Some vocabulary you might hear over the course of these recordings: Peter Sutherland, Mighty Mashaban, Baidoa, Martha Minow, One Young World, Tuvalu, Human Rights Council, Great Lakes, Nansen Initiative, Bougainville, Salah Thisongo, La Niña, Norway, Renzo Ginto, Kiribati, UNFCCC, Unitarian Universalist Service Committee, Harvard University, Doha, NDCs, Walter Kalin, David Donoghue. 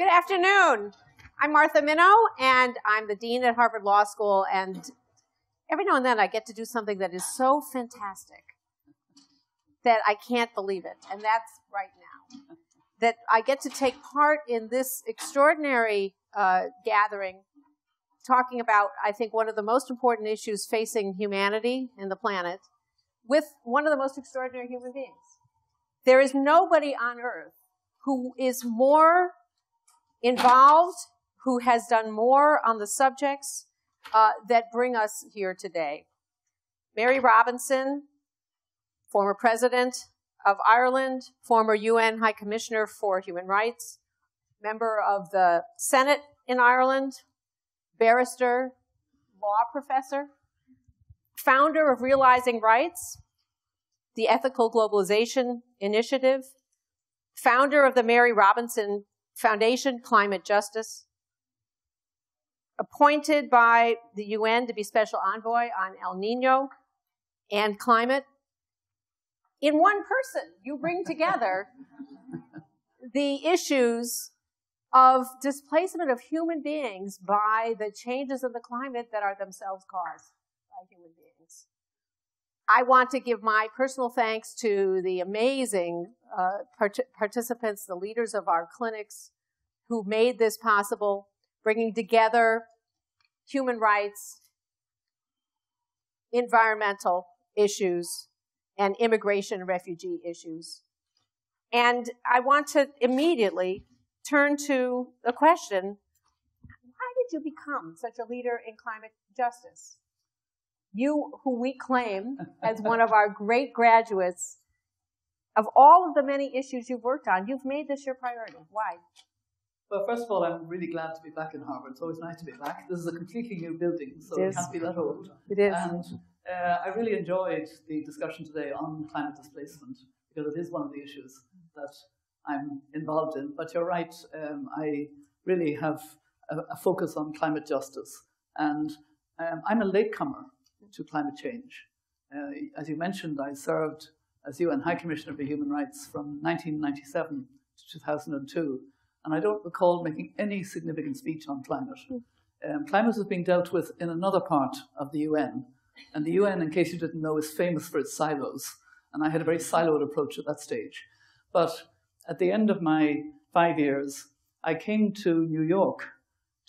Good afternoon. I'm Martha Minow, and I'm the dean at Harvard Law School, and every now and then I get to do something that is so fantastic that I can't believe it, and that's right now. That I get to take part in this extraordinary gathering talking about, I think, one of the most important issues facing humanity and the planet with one of the most extraordinary human beings. There is nobody on Earth who is more involved, who has done more on the subjects that bring us here today. Mary Robinson, former president of Ireland, former UN High Commissioner for Human Rights, member of the Senate in Ireland, barrister, law professor, founder of Realizing Rights, the Ethical Globalization Initiative, founder of the Mary Robinson Foundation-Climate Justice, appointed by the UN to be special envoy on El Niño and climate. In one person, you bring together the issues of displacement of human beings by the changes in the climate that are themselves caused by human beings. I want to give my personal thanks to the amazing participants, the leaders of our clinics who made this possible, bringing together human rights, environmental issues, and immigration and refugee issues. And I want to immediately turn to the question, why did you become such a leader in climate justice? You, who we claim as one of our great graduates, of all of the many issues you've worked on, you've made this your priority. Why? Well, first of all, I'm really glad to be back in Harvard. It's always nice to be back. This is a completely new building, so it can't be that old. It is. And I really enjoyed the discussion today on climate displacement, because it is one of the issues that I'm involved in. But you're right, I really have a focus on climate justice. And I'm a latecomer to climate change. As you mentioned, I served as UN High Commissioner for Human Rights from 1997 to 2002. And I don't recall making any significant speech on climate. Climate is being dealt with in another part of the UN. And the UN, in case you didn't know, is famous for its silos. And I had a very siloed approach at that stage. But at the end of my 5 years, I came to New York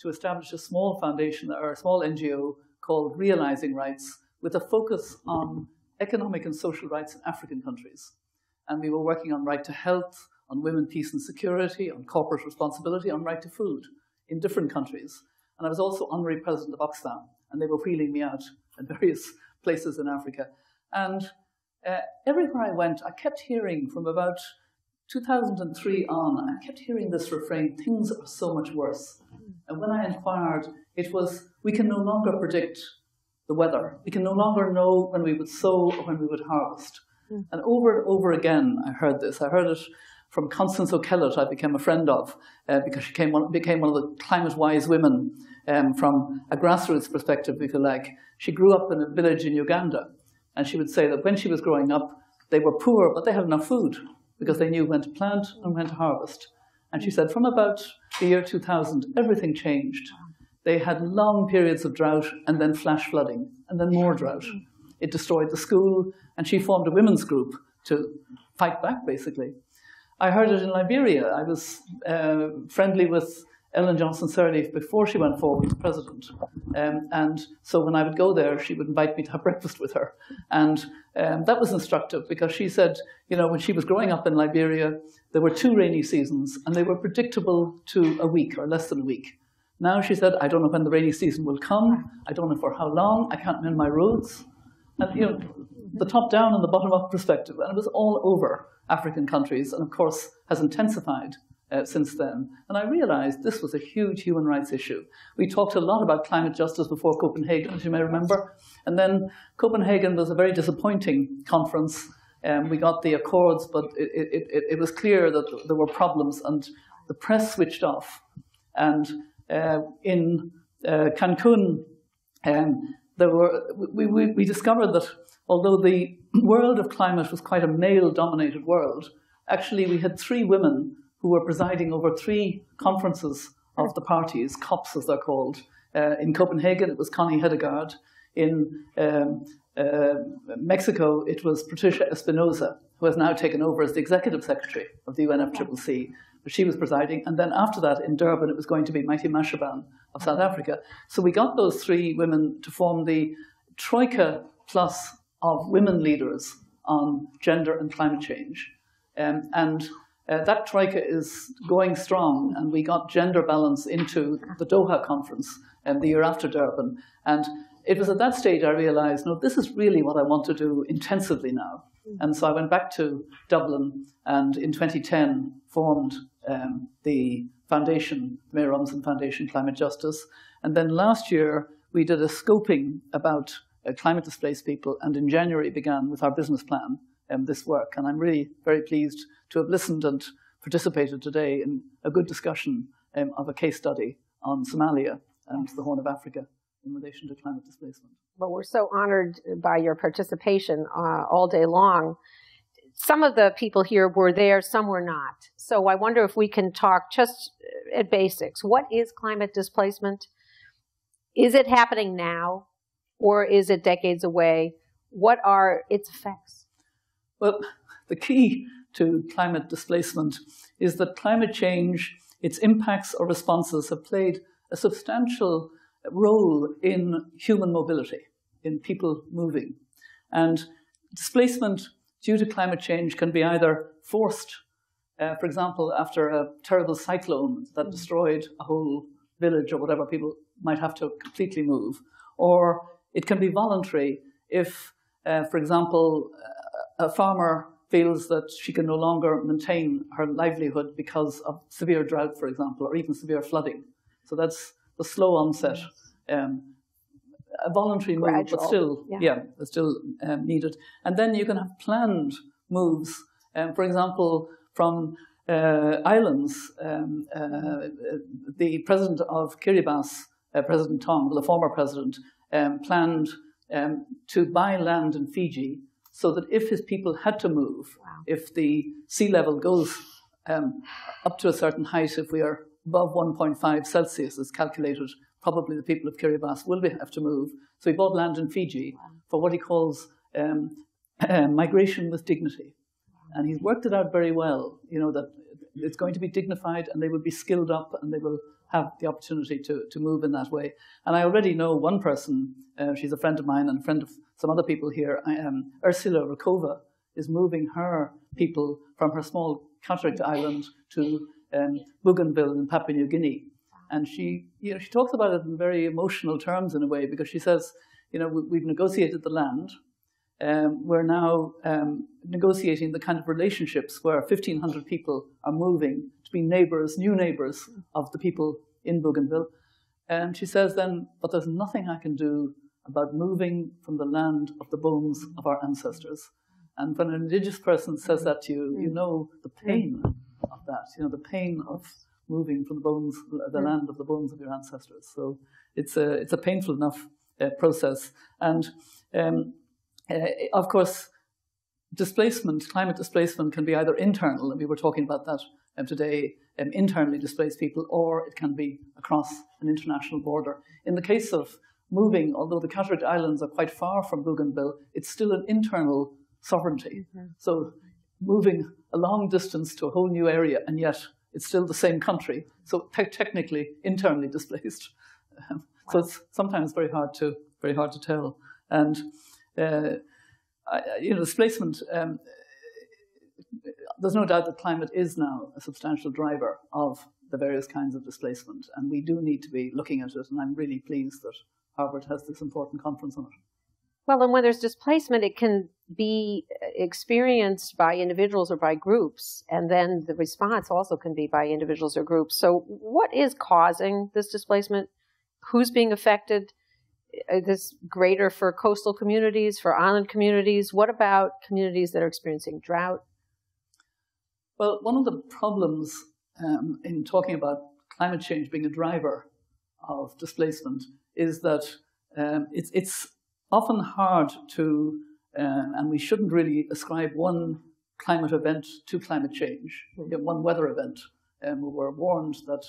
to establish a small foundation or a small NGO called Realizing Rights, with a focus on economic and social rights in African countries. And we were working on right to health, on women, peace and security, on corporate responsibility, on right to food in different countries. And I was also honorary president of Oxfam, and they were wheeling me out at various places in Africa. And everywhere I went, I kept hearing from about 2003 on, I kept hearing this refrain, things are so much worse. And when I inquired, it was, we can no longer predict the weather. We can no longer know when we would sow or when we would harvest. Mm. And over again, I heard this. I heard it from Constance O'Kellett, I became a friend of, because she became one of the climate-wise women from a grassroots perspective, if you like. She grew up in a village in Uganda, and she would say that when she was growing up, they were poor, but they had enough food, because they knew when to plant and when to harvest. And she said, from about the year 2000, everything changed. They had long periods of drought and then flash flooding and then more drought. It destroyed the school, and she formed a women's group to fight back, basically. I heard it in Liberia. I was friendly with Ellen Johnson Sirleaf before she went forward as president. And so when I would go there, she would invite me to have breakfast with her. And that was instructive, because she said, you know, when she was growing up in Liberia, there were 2 rainy seasons, and they were predictable to a week or less than a week. Now, she said, I don't know when the rainy season will come. I don't know for how long. I can't mend my roads. And, you know, the top-down and the bottom-up perspective. And it was all over African countries, and, of course, has intensified since then. And I realized this was a huge human rights issue. We talked a lot about climate justice before Copenhagen, as you may remember. And then Copenhagen was a very disappointing conference. We got the accords, but it was clear that there were problems, and the press switched off. And in Cancun, we discovered that although the world of climate was quite a male-dominated world, actually we had 3 women who were presiding over three conferences of the parties, COPs as they're called. In Copenhagen, it was Connie Hedegaard. In Mexico, it was Patricia Espinosa, who has now taken over as the Executive Secretary of the UNFCCC. But she was presiding. And then after that, in Durban, it was going to be Mighty Mashaban of South Africa. So we got those three women to form the Troika Plus of women leaders on gender and climate change. That Troika is going strong, and we got gender balance into the Doha conference the year after Durban. And it was at that stage I realized, no, this is really what I want to do intensively now. And so I went back to Dublin, and in 2010 formed the foundation, the Mary Robinson Foundation-Climate Justice. And then last year, we did a scoping about climate displaced people, and in January began with our business plan this work. And I'm really very pleased to have listened and participated today in a good discussion of a case study on Somalia and the Horn of Africa in relation to climate displacement. Well, we're so honored by your participation all day long. Some of the people here were there, some were not. So I wonder if we can talk just at basics. What is climate displacement? Is it happening now, or is it decades away? What are its effects? Well, the key to climate displacement is that climate change, its impacts or responses have played a substantial role in human mobility, in people moving. And displacement due to climate change can be either forced, for example, after a terrible cyclone that destroyed a whole village or whatever, people might have to completely move. Or it can be voluntary if, for example, a farmer feels that she can no longer maintain her livelihood because of severe drought, for example, or even severe flooding. So that's the slow onset, a voluntary move, gradual, but still, it's still needed. And then you can have planned moves, for example, from islands. The president of Kiribati, President Tong, the former president, planned to buy land in Fiji so that if his people had to move, if the sea level goes up to a certain height, if we are above 1.5 Celsius, as calculated, probably the people of Kiribati will have to move. So he bought land in Fiji for what he calls migration with dignity. And he's worked it out very well, you know, that it's going to be dignified and they will be skilled up and they will have the opportunity to move in that way. And I already know one person, she's a friend of mine and a friend of some other people here, Ursula Rakova is moving her people from her small cataract island to Bougainville in Papua New Guinea. And she, you know, she talks about it in very emotional terms in a way, because she says, you know, we've negotiated the land. We're now negotiating the kind of relationships where 1,500 people are moving to be neighbors, new neighbors of the people in Bougainville. And she says then, but there's nothing I can do about moving from the land of the bones of our ancestors. And when an indigenous person says that to you, you know the pain of that, you know, the pain of moving from the bones, the land of the bones of your ancestors. So it's a painful enough process. And of course, displacement, climate displacement can be either internal, and we were talking about that today, internally displaced people, or it can be across an international border. In the case of moving, although the Cataract Islands are quite far from Bougainville, it's still an internal sovereignty. So moving a long distance to a whole new area, and yet it's still the same country, so technically internally displaced. So it's sometimes very hard to tell. And you know, displacement. There's no doubt that climate is now a substantial driver of the various kinds of displacement, and we do need to be looking at it. And I'm really pleased that Harvard has this important conference on it. Well, and when there's displacement, it can be experienced by individuals or by groups, and then the response also can be by individuals or groups. So what is causing this displacement? Who's being affected? Is this greater for coastal communities, for island communities? What about communities that are experiencing drought? Well, one of the problems in talking about climate change being a driver of displacement is that it's often hard to, and we shouldn't really ascribe one climate event to climate change. We get one weather event, and we were warned that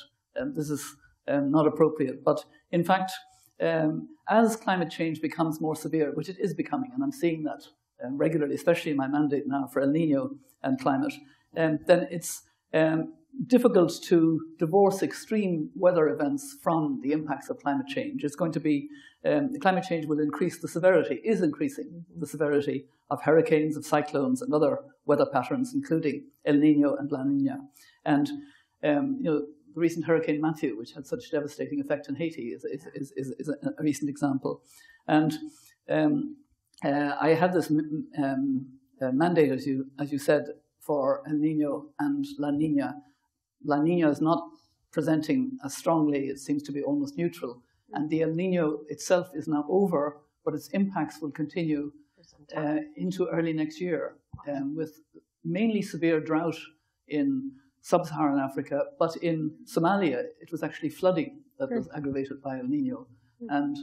this is not appropriate. But in fact, as climate change becomes more severe, which it is becoming, and I'm seeing that regularly, especially in my mandate now for El Nino and climate, then it's difficult to divorce extreme weather events from the impacts of climate change. It's going to be, climate change will increase the severity, is increasing the severity of hurricanes, of cyclones, and other weather patterns, including El Nino and La Niña. And you know, the recent Hurricane Matthew, which had such devastating effect in Haiti, is a recent example. And I had this mandate, as you said, for El Nino and La Niña. La Niña is not presenting as strongly. It seems to be almost neutral. And the El Nino itself is now over, but its impacts will continue into early next year, with mainly severe drought in sub-Saharan Africa. But in Somalia, it was actually flooding that was aggravated by El Nino. And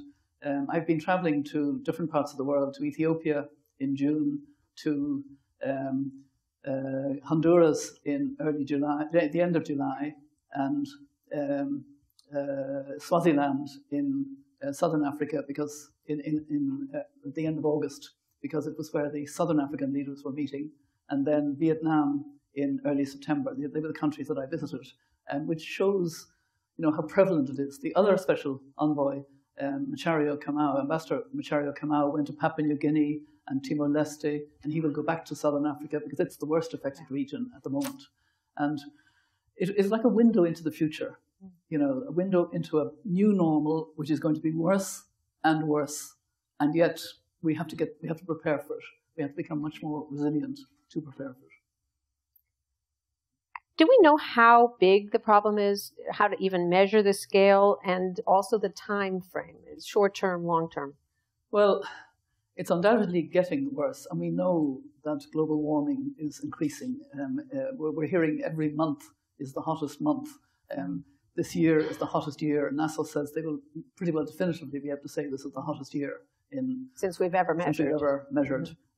I've been traveling to different parts of the world, to Ethiopia in June, to Honduras in early July, the end of July, and Swaziland in Southern Africa, because at the end of August, because it was where the Southern African leaders were meeting, and then Vietnam in early September. They were the countries that I visited, which shows, you know, how prevalent it is. The other special envoy, Macharia Kamau, Ambassador Macharia Kamau, went to Papua New Guinea and Timor-Leste, and he will go back to Southern Africa because it's the worst affected region at the moment. And it is like a window into the future, you know, a window into a new normal, which is going to be worse and worse. And yet we have to prepare for it. We have to become much more resilient to prepare for it. Do we know how big the problem is, how to even measure the scale, and also the time frame, short-term, long-term? Well, it's undoubtedly getting worse, and we know that global warming is increasing. We're hearing every month is the hottest month. This year is the hottest year. NASA says they will pretty well definitively be able to say this is the hottest year since we've ever measured.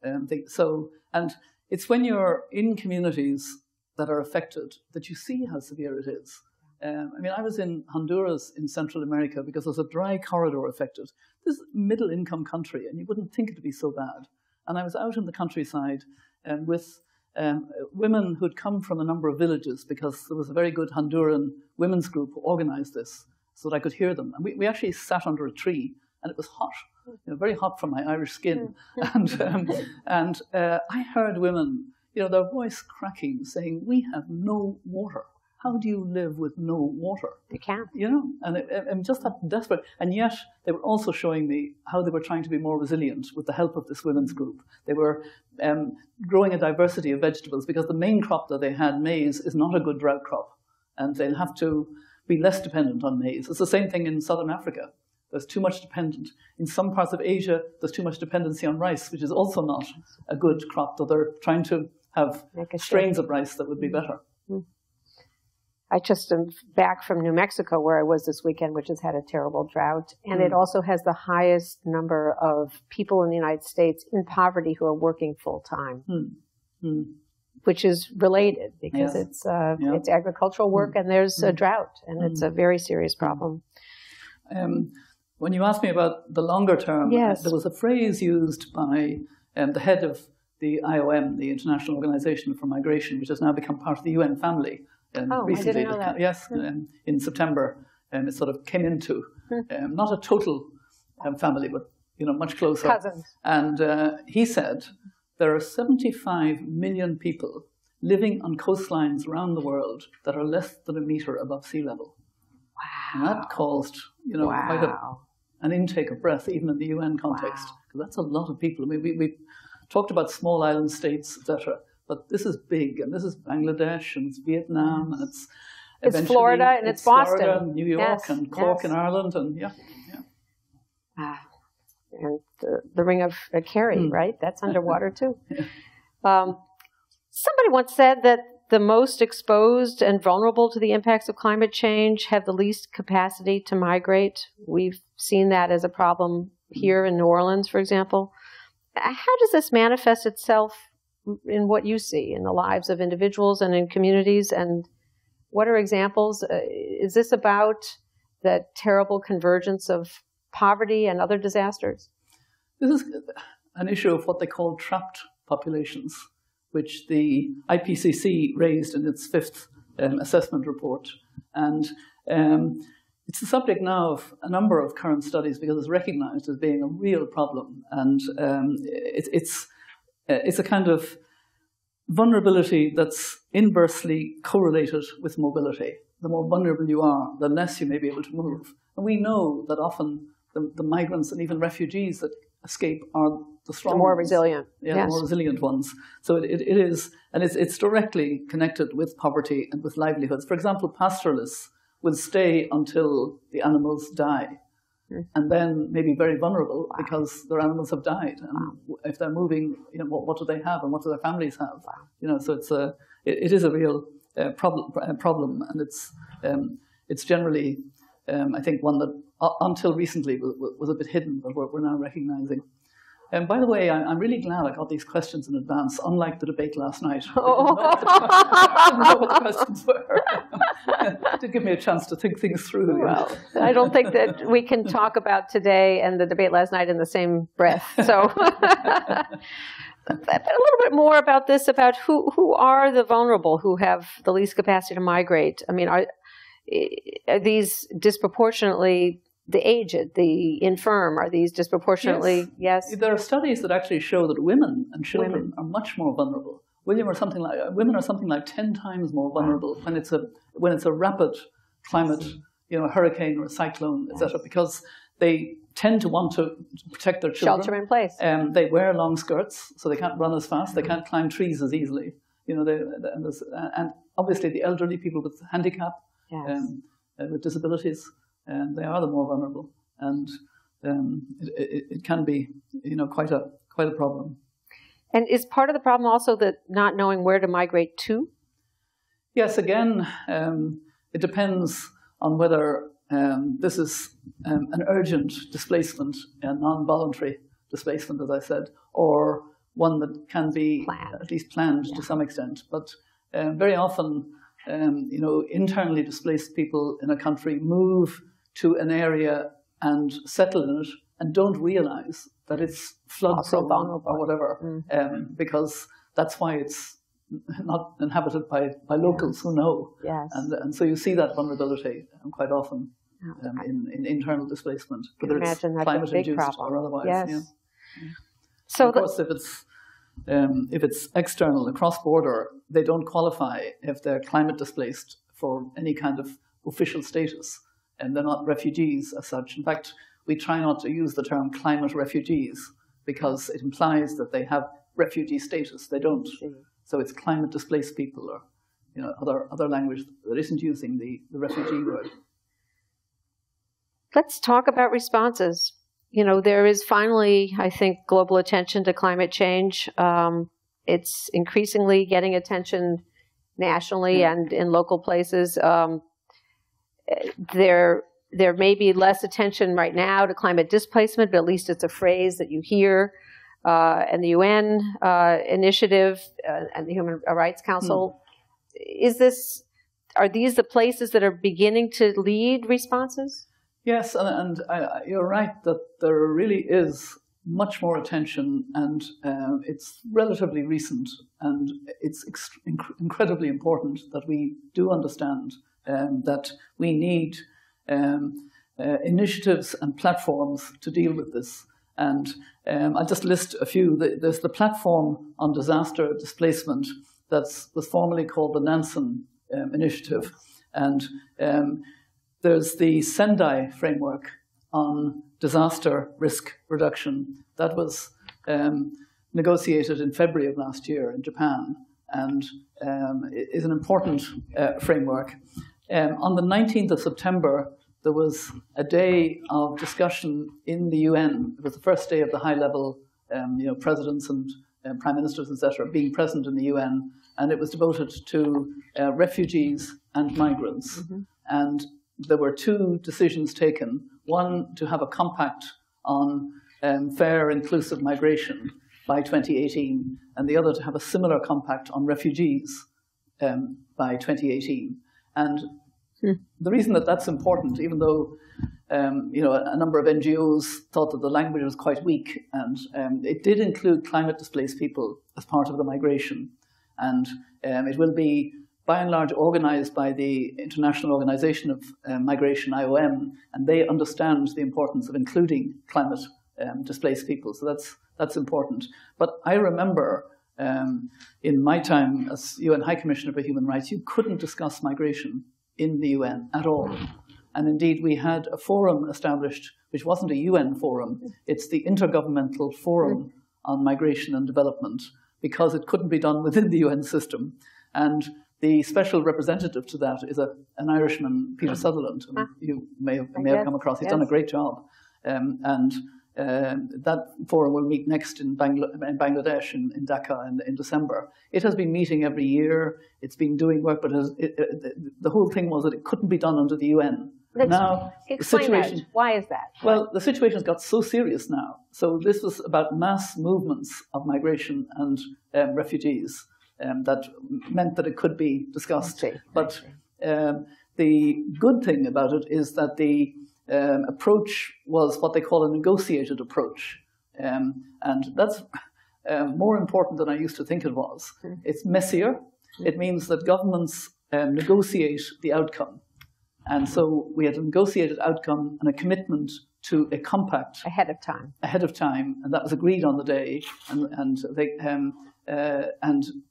And it's when you're in communities that are affected that you see how severe it is. I mean, I was in Honduras in Central America because there's a dry corridor affected. This is a middle-income country, and you wouldn't think it would be so bad. And I was out in the countryside with women who'd come from a number of villages because there was a very good Honduran women's group who organized this so that I could hear them. And we actually sat under a tree, and it was hot, you know, very hot for my Irish skin. And I heard women, you know, their voice cracking, saying, "We have no water. How do you live with no water?" They can't. You know, and just that desperate. And yet they were also showing me how they were trying to be more resilient with the help of this women's group. They were growing a diversity of vegetables because the main crop that they had, maize, is not a good drought crop. And they'll have to be less dependent on maize. It's the same thing in Southern Africa. There's too much dependent. In some parts of Asia, there's too much dependency on rice, which is also not a good crop, though they're trying to have strains of rice that would be better. I just am back from New Mexico, where I was this weekend, which has had a terrible drought. And it also has the highest number of people in the United States in poverty who are working full-time, which is related because it's agricultural work and there's a drought, and it's a very serious problem. When you asked me about the longer term, there was a phrase used by the head of the IOM, the International Organization for Migration, which has now become part of the UN family. Recently, I didn't know that. Yes, in September, it sort of came into not a total family, but you know, much closer. Cousins. And he said there are 75 million people living on coastlines around the world that are less than a meter above sea level. Wow! And that caused, you know, quite an intake of breath, even in the UN context, because that's a lot of people. I mean, we talked about small island states, etc. But this is big, and this is Bangladesh, and it's Vietnam, and it's Florida, and it's Boston. Florida, and New York, and Cork, and Ireland, and and the Ring of Kerry, right? That's underwater, too. Somebody once said that the most exposed and vulnerable to the impacts of climate change have the least capacity to migrate. We've seen that as a problem here in New Orleans, for example. How does this manifest itself in what you see in the lives of individuals and in communities, and what are examples? Is this about that terrible convergence of poverty and other disasters? This is an issue of what they call trapped populations, which the IPCC raised in its fifth assessment report. And it's the subject now of a number of current studies because it's recognized as being a real problem. And it's a kind of vulnerability that's inversely correlated with mobility. The more vulnerable you are, the less you may be able to move. And we know that often the migrants and even refugees that escape are the stronger, more resilient, the more resilient ones. So it is, and it's directly connected with poverty and with livelihoods. For example, pastoralists will stay until the animals die, and then may be very vulnerable because their animals have died. And if they're moving, you know, what do they have and what do their families have? You know, so it is a real problem, and it's generally, I think, one that until recently was a bit hidden, but we're now recognizing. And by the way, I'm really glad I got these questions in advance, unlike the debate last night. Oh. I didn't know what the questions were. It did give me a chance to think things through. Well, I don't think that we can talk about today and the debate last night in the same breath. So, but a little bit more about this, about who are the vulnerable, who have the least capacity to migrate. I mean, are these disproportionately the aged, the infirm, are these disproportionately, yes? There are studies that actually show that women and children are much more vulnerable. Women are something like 10 times more vulnerable when it's a rapid climate, you know, a hurricane or a cyclone, etc., because they tend to want to protect their children. Shelter in place. They wear long skirts, so they can't run as fast, they can't climb trees as easily. You know, and obviously the elderly, people with handicap, with disabilities, they are the more vulnerable, and it can be, you know, quite a problem. And is part of the problem also that not knowing where to migrate to? Yes, again, it depends on whether this is an urgent displacement, a non-voluntary displacement, as I said, or one that can be at least planned to some extent. But very often, you know, internally displaced people in a country move to an area and settle in it and don't realize that it's flood prone or whatever, because that's why it's not inhabited by locals who know. Yes. And so you see that vulnerability quite often in internal displacement, whether it's climate-induced or otherwise. Yes. Yeah. So of course, if it's external and cross-border, they don't qualify if they're climate displaced for any kind of official status, and they're not refugees as such. In fact, we try not to use the term climate refugees because it implies that they have refugee status. They don't. So it's climate displaced people, or, you know, other language that isn't using the refugee word. Let's talk about responses. You know, there is finally, I think, global attention to climate change. It's increasingly getting attention nationally and in local places. There may be less attention right now to climate displacement, but at least it's a phrase that you hear. And the UN initiative and the Human Rights Council. Are these the places that are beginning to lead responses? Yes, and you're right that there really is much more attention, and it's relatively recent, and it's incredibly important that we do understand that we need initiatives and platforms to deal with this. And I'll just list a few. There's the Platform on Disaster Displacement was formerly called the Nansen Initiative, and there's the Sendai Framework on disaster risk reduction. That was negotiated in February of last year in Japan, and is an important framework. On the 19th of September, there was a day of discussion in the UN. It was the first day of the high-level you know, presidents and prime ministers, etc., being present in the UN, and it was devoted to refugees and migrants. And there were two decisions taken, one to have a compact on fair, inclusive migration, by 2018, and the other to have a similar compact on refugees by 2018. And the reason that that's important, even though you know, a number of NGOs thought that the language was quite weak, and it did include climate displaced people as part of the migration. And it will be, by and large, organized by the International Organization of Migration, IOM, and they understand the importance of including climate displaced people. So that's important. But I remember in my time as UN High Commissioner for Human Rights, you couldn't discuss migration in the UN at all. And indeed, we had a forum established, which wasn't a UN forum. It's the Intergovernmental Forum on Migration and Development, because it couldn't be done within the UN system. And the special representative to that is an Irishman, Peter Sutherland, who you may have come across. He's done a great job. That forum will meet next in Bangladesh, in Dhaka, in December. It has been meeting every year. It's been doing work, but the whole thing was that it couldn't be done under the UN. Now, explain that. Why is that? Well, the situation has got so serious now. So this was about mass movements of migration and refugees that meant that it could be discussed. But the good thing about it is that the approach was what they call a negotiated approach. And that's more important than I used to think it was. It's messier. It means that governments negotiate the outcome. And so we had a negotiated outcome and a commitment to a compact. Ahead of time. Ahead of time. And that was agreed on the day and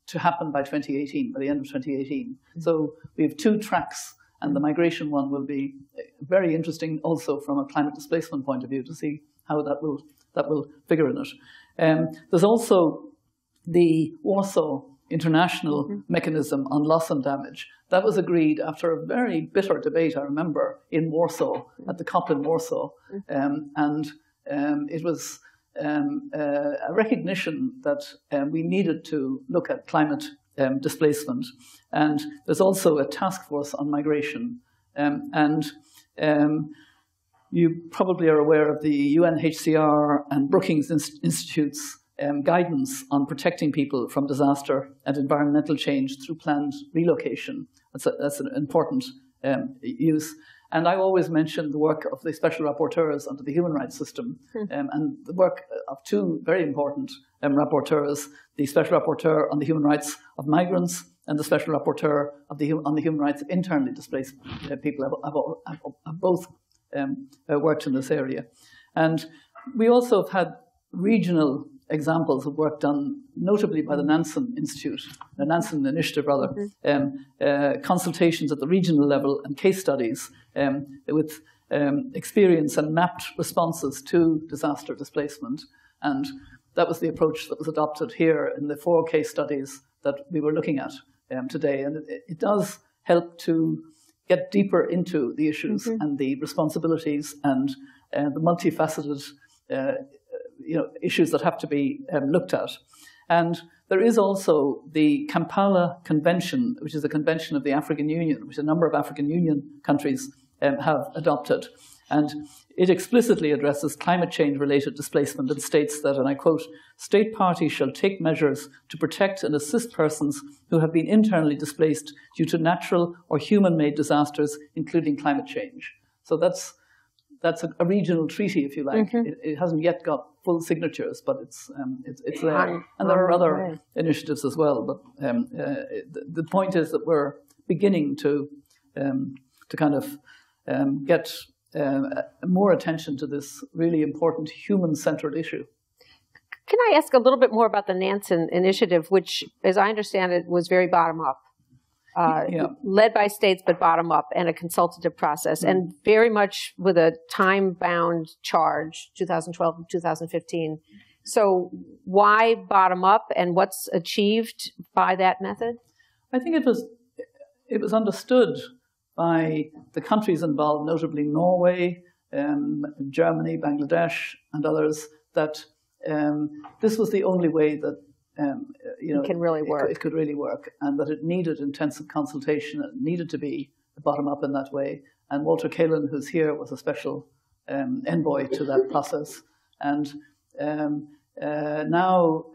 to happen by 2018, by the end of 2018. So we have two tracks. And the migration one will be very interesting also from a climate displacement point of view to see how that will figure in it. There's also the Warsaw International Mechanism on Loss and Damage. That was agreed after a very bitter debate, I remember, in Warsaw, at the COP in Warsaw. It was a recognition that we needed to look at climate displacement. And there's also a task force on migration. You probably are aware of the UNHCR and Brookings Institute's guidance on protecting people from disaster and environmental change through planned relocation. That's an important use. And I always mention the work of the special rapporteurs under the human rights system and the work of two very important rapporteurs, the special rapporteur on the human rights of migrants and the special rapporteur on the human rights of internally displaced people have both worked in this area. And we also have had regional examples of work done, notably by the Nansen Initiative, rather, consultations at the regional level and case studies with experience and mapped responses to disaster displacement. And that was the approach that was adopted here in the 4 case studies that we were looking at today. And it does help to get deeper into the issues and the responsibilities and the multifaceted you know, issues that have to be looked at. And there is also the Kampala Convention, which is a convention of the African Union, which a number of African Union countries have adopted. And it explicitly addresses climate change-related displacement and states that, and I quote, "State parties shall take measures to protect and assist persons who have been internally displaced due to natural or human-made disasters, including climate change." So that's a regional treaty, if you like. It hasn't yet got full signatures, but it's there. And there are other initiatives as well. But the point is that we're beginning to kind of get more attention to this really important human-centered issue. Can I ask a little bit more about the Nansen Initiative, which, as I understand it, was very bottom-up? Led by states, but bottom up, and a consultative process, and very much with a time-bound charge, 2012 and 2015. So why bottom up, and what's achieved by that method? I think it was understood by the countries involved, notably Norway, Germany, Bangladesh, and others, that this was the only way that you know, it could really work, and that it needed intensive consultation. It needed to be bottom up in that way. And Walter Kalin, who's here, was a special envoy to that process. And Germany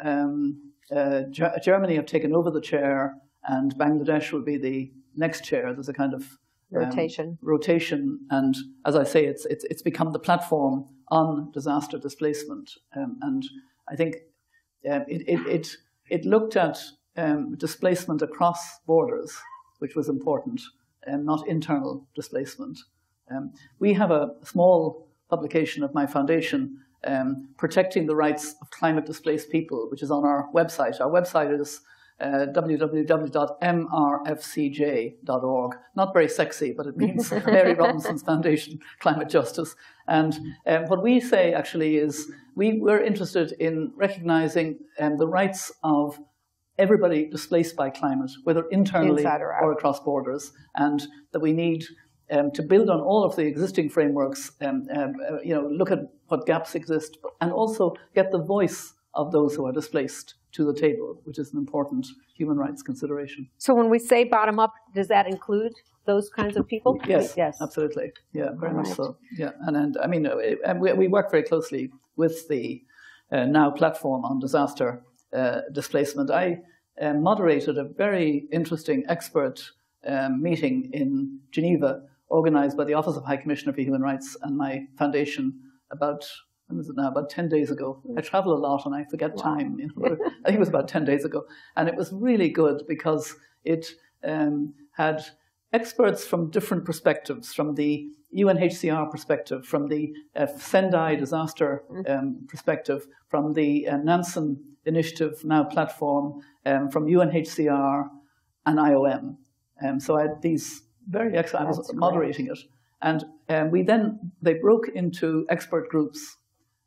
have taken over the chair, and Bangladesh will be the next chair. There's a kind of rotation, and as I say, it's become the platform on disaster displacement. And I think it looked at displacement across borders, which was important, and not internal displacement. We have a small publication of my foundation, Protecting the Rights of Climate Displaced People, which is on our website. Our website is www.mrfcj.org. Not very sexy, but it means Mary Robinson's Foundation, Climate Justice. And what we say, actually, is we're interested in recognizing the rights of everybody displaced by climate, whether internally or across borders, and that we need to build on all of the existing frameworks, look at what gaps exist, and also get the voice of those who are displaced to the table, which is an important human rights consideration. So when we say bottom up, does that include those kinds of people? Yes, yes, absolutely. Yeah, very much so. Yeah, and I mean, we work very closely with the now Platform on Disaster Displacement. I moderated a very interesting expert meeting in Geneva, organized by the Office of High Commissioner for Human Rights and my foundation about 10 days ago. I travel a lot and I forget time. You know, I think it was about 10 days ago. And it was really good because it had experts from different perspectives, from the UNHCR perspective, from the Sendai disaster perspective, from the Nansen Initiative, now Platform, from UNHCR and IOM. So I had these very excellent, I was moderating it. And they broke into expert groups.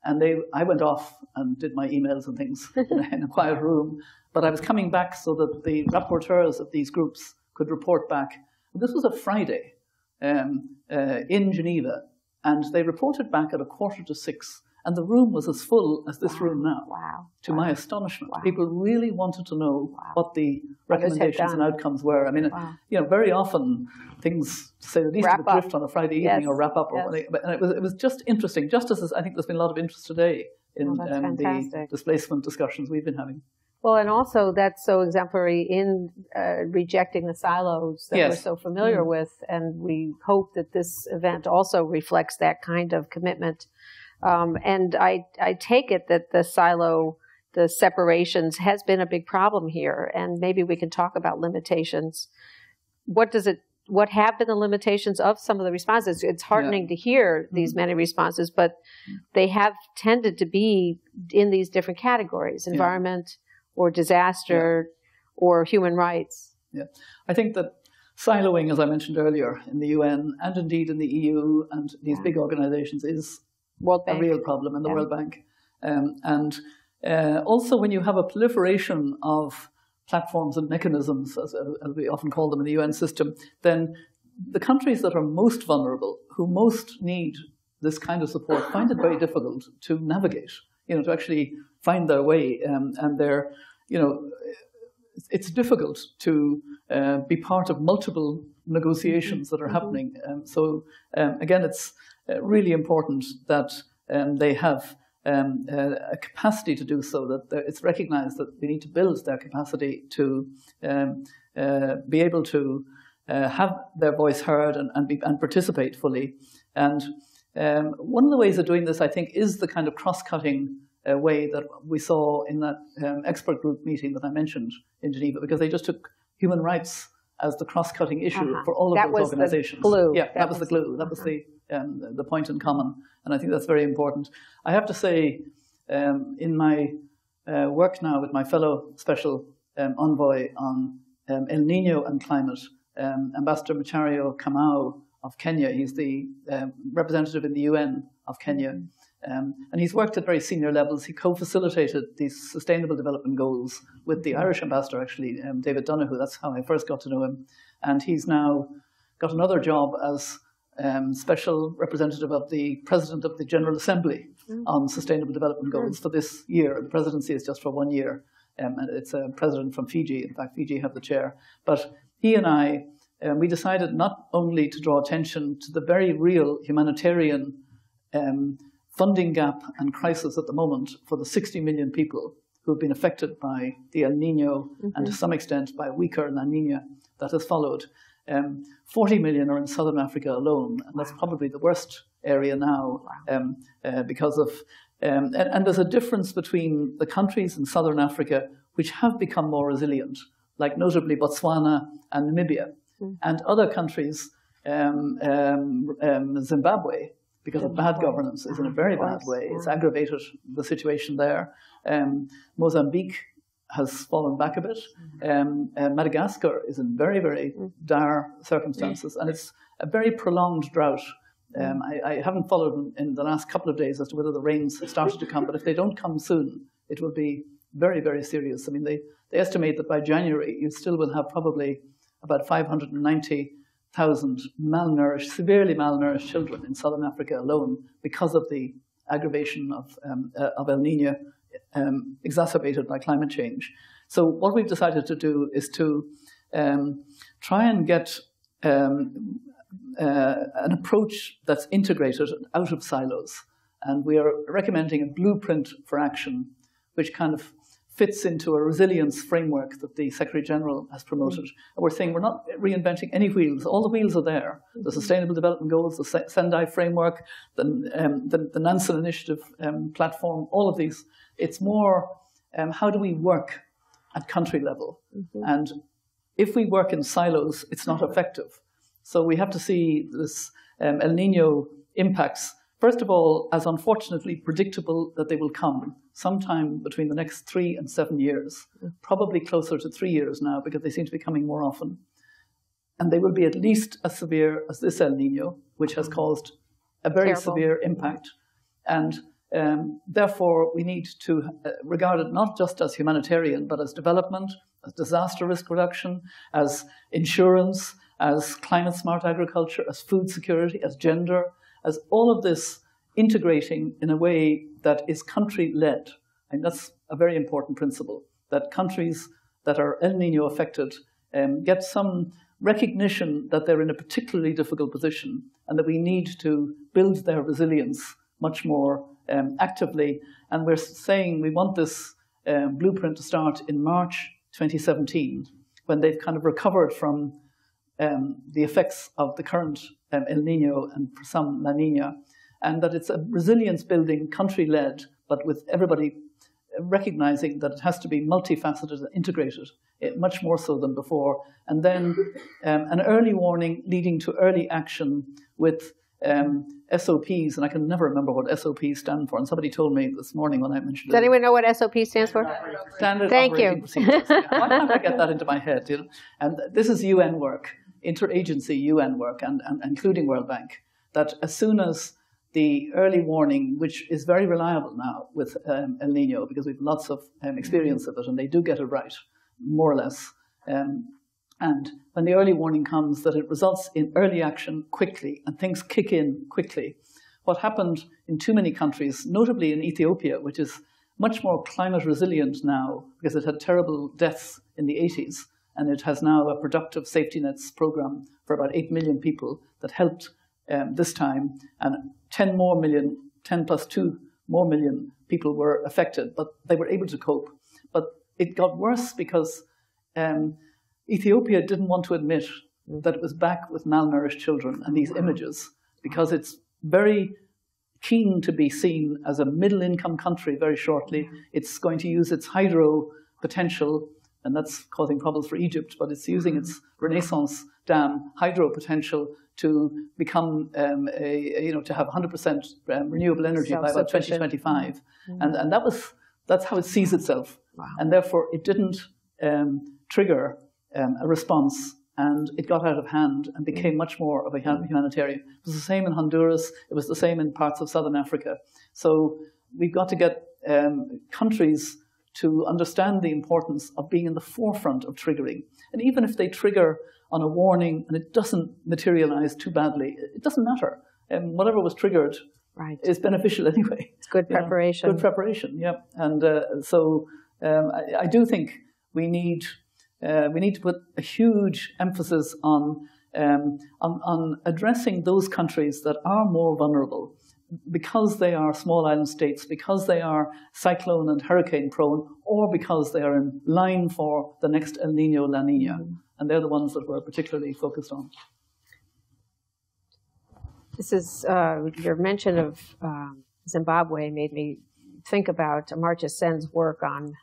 And I went off and did my emails and things in a quiet room. But I was coming back so that the rapporteurs of these groups could report back. And this was a Friday in Geneva. And they reported back at 6:15. And the room was as full as this room now, to my astonishment. Wow. People really wanted to know what the recommendations and outcomes were. I mean, you know, very often things say that these would drift on a Friday evening or wrap up. Or and it was just interesting. Just as I think there's been a lot of interest today in the displacement discussions we've been having. Well, and also that's so exemplary in rejecting the silos that we're so familiar with. And we hope that this event also reflects that kind of commitment. And I take it that the separations has been a big problem here, and maybe we can talk about limitations. What have been the limitations of some of the responses? It's heartening to hear these many responses, but they have tended to be in these different categories, environment or disaster or human rights. Yeah, I think that siloing, as I mentioned earlier, in the UN and indeed in the EU and these big organizations is a real problem in the World Bank. Also when you have a proliferation of platforms and mechanisms, as we often call them in the UN system, then the countries that are most vulnerable, who most need this kind of support, find it very difficult to navigate, you know, to actually find their way. And they're, you know, it's difficult to be part of multiple negotiations that are happening. Again, it's really important that they have a capacity to do so, that it's recognized that we need to build their capacity to be able to have their voice heard and participate fully. And one of the ways of doing this, I think, is the kind of cross-cutting way that we saw in that expert group meeting that I mentioned in Geneva, because they just took human rights as the cross-cutting issue for all of those organizations. Yeah, that was the glue. That was the point in common, and I think that's very important. I have to say, in my work now with my fellow special envoy on El Niño and climate, Ambassador Macharia Kamau of Kenya, he's the representative in the UN of Kenya, and he's worked at very senior levels. He co-facilitated these Sustainable Development Goals with the Irish ambassador, actually, David Donoghue. That's how I first got to know him, and he's now got another job as special representative of the President of the General Assembly on Sustainable Development Goals for this year. The presidency is just for 1 year. And it's a president from Fiji. In fact, Fiji have the chair. But he and I, we decided not only to draw attention to the very real humanitarian funding gap and crisis at the moment for the 60 million people who have been affected by the El Nino and to some extent by weaker La Nina that has followed. 40 million are in Southern Africa alone, and that's probably the worst area now because of... and there's a difference between the countries in Southern Africa which have become more resilient, like notably Botswana and Namibia, and other countries, Zimbabwe, because of bad governance, is in a very bad way. It's aggravated the situation there. Mozambique has fallen back a bit. Madagascar is in very, very dire circumstances, and it's a very prolonged drought. I haven't followed in the last couple of days as to whether the rains have started to come, but if they don't come soon, it will be very, very serious. I mean, they estimate that by January, you still will have probably about 590,000 malnourished, severely malnourished children in Southern Africa alone because of the aggravation of El Niño exacerbated by climate change. So what we've decided to do is to try and get an approach that's integrated and out of silos. And we are recommending a blueprint for action, which kind of fits into a resilience framework that the Secretary-General has promoted. And we're saying we're not reinventing any wheels. All the wheels are there. The Sustainable Development Goals, the Sendai Framework, the Nansen Initiative platform, all of these. It's more how do we work at country level? And if we work in silos, it's not effective. So we have to see this El Niño impacts, first of all, as unfortunately predictable that they will come sometime between the next 3 and 7 years, probably closer to 3 years now because they seem to be coming more often. And they will be at least as severe as this El Niño, which has caused a very severe impact. And therefore, we need to regard it not just as humanitarian, but as development, as disaster risk reduction, as insurance, as climate smart agriculture, as food security, as gender, as all of this integrating in a way that is country-led. And that's a very important principle, that countries that are El Niño affected get some recognition that they're in a particularly difficult position and that we need to build their resilience much more actively. And we're saying we want this blueprint to start in March 2017, when they've kind of recovered from the effects of the current El Niño and for some La Niña, and that it's a resilience building, country-led, but with everybody recognizing that it has to be multifaceted and integrated, much more so than before. And then an early warning leading to early action with SOPs, and I can never remember what SOPs stand for, and somebody told me this morning when I mentioned it. Does anyone know what SOP stands for? Standard Operating Procedures. Why can't I get that into my head? You know? And this is UN work, interagency UN work, and including World Bank, that as soon as the early warning, which is very reliable now with El Niño, because we've lots of experience of it, and they do get it right, more or less, and when the early warning comes, that it results in early action quickly, and things kick in quickly. What happened in too many countries, notably in Ethiopia, which is much more climate resilient now, because it had terrible deaths in the 80s, and it has now a productive safety nets program for about 8 million people that helped this time, and 10 plus 2 more million people were affected, but they were able to cope. But it got worse because Ethiopia didn't want to admit that it was back with malnourished children and these images, because it's very keen to be seen as a middle-income country very shortly. It's going to use its hydro potential, and that's causing problems for Egypt, but it's using its Renaissance dam hydro potential to become, to have 100% renewable energy by about 2025. And that's how it sees itself. And therefore, it didn't trigger a response, and it got out of hand and became much more of a humanitarian. It was the same in Honduras. It was the same in parts of Southern Africa. So we've got to get countries to understand the importance of being in the forefront of triggering. And even if they trigger on a warning and it doesn't materialize too badly, it doesn't matter. Whatever was triggered is beneficial anyway. It's good preparation. Good preparation, yeah. And I do think we need to put a huge emphasis on addressing those countries that are more vulnerable. because they are small island states, because they are cyclone and hurricane prone, or because they are in line for the next El Niño, La Niña. And they're the ones that we're particularly focused on. This is your mention of Zimbabwe made me think about Amartya Sen's work on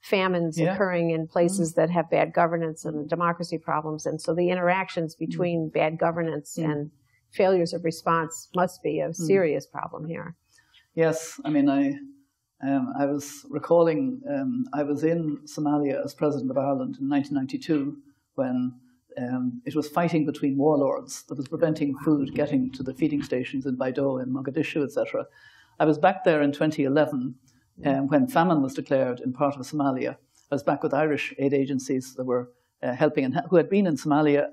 famines occurring in places that have bad governance and democracy problems. And so the interactions between bad governance and failures of response must be a serious problem here. Yes, I mean, I was recalling, I was in Somalia as President of Ireland in 1992 when it was fighting between warlords that was preventing food getting to the feeding stations in Baidoa and Mogadishu, etc. I was back there in 2011 when famine was declared in part of Somalia. I was back with Irish aid agencies that were helping and who had been in Somalia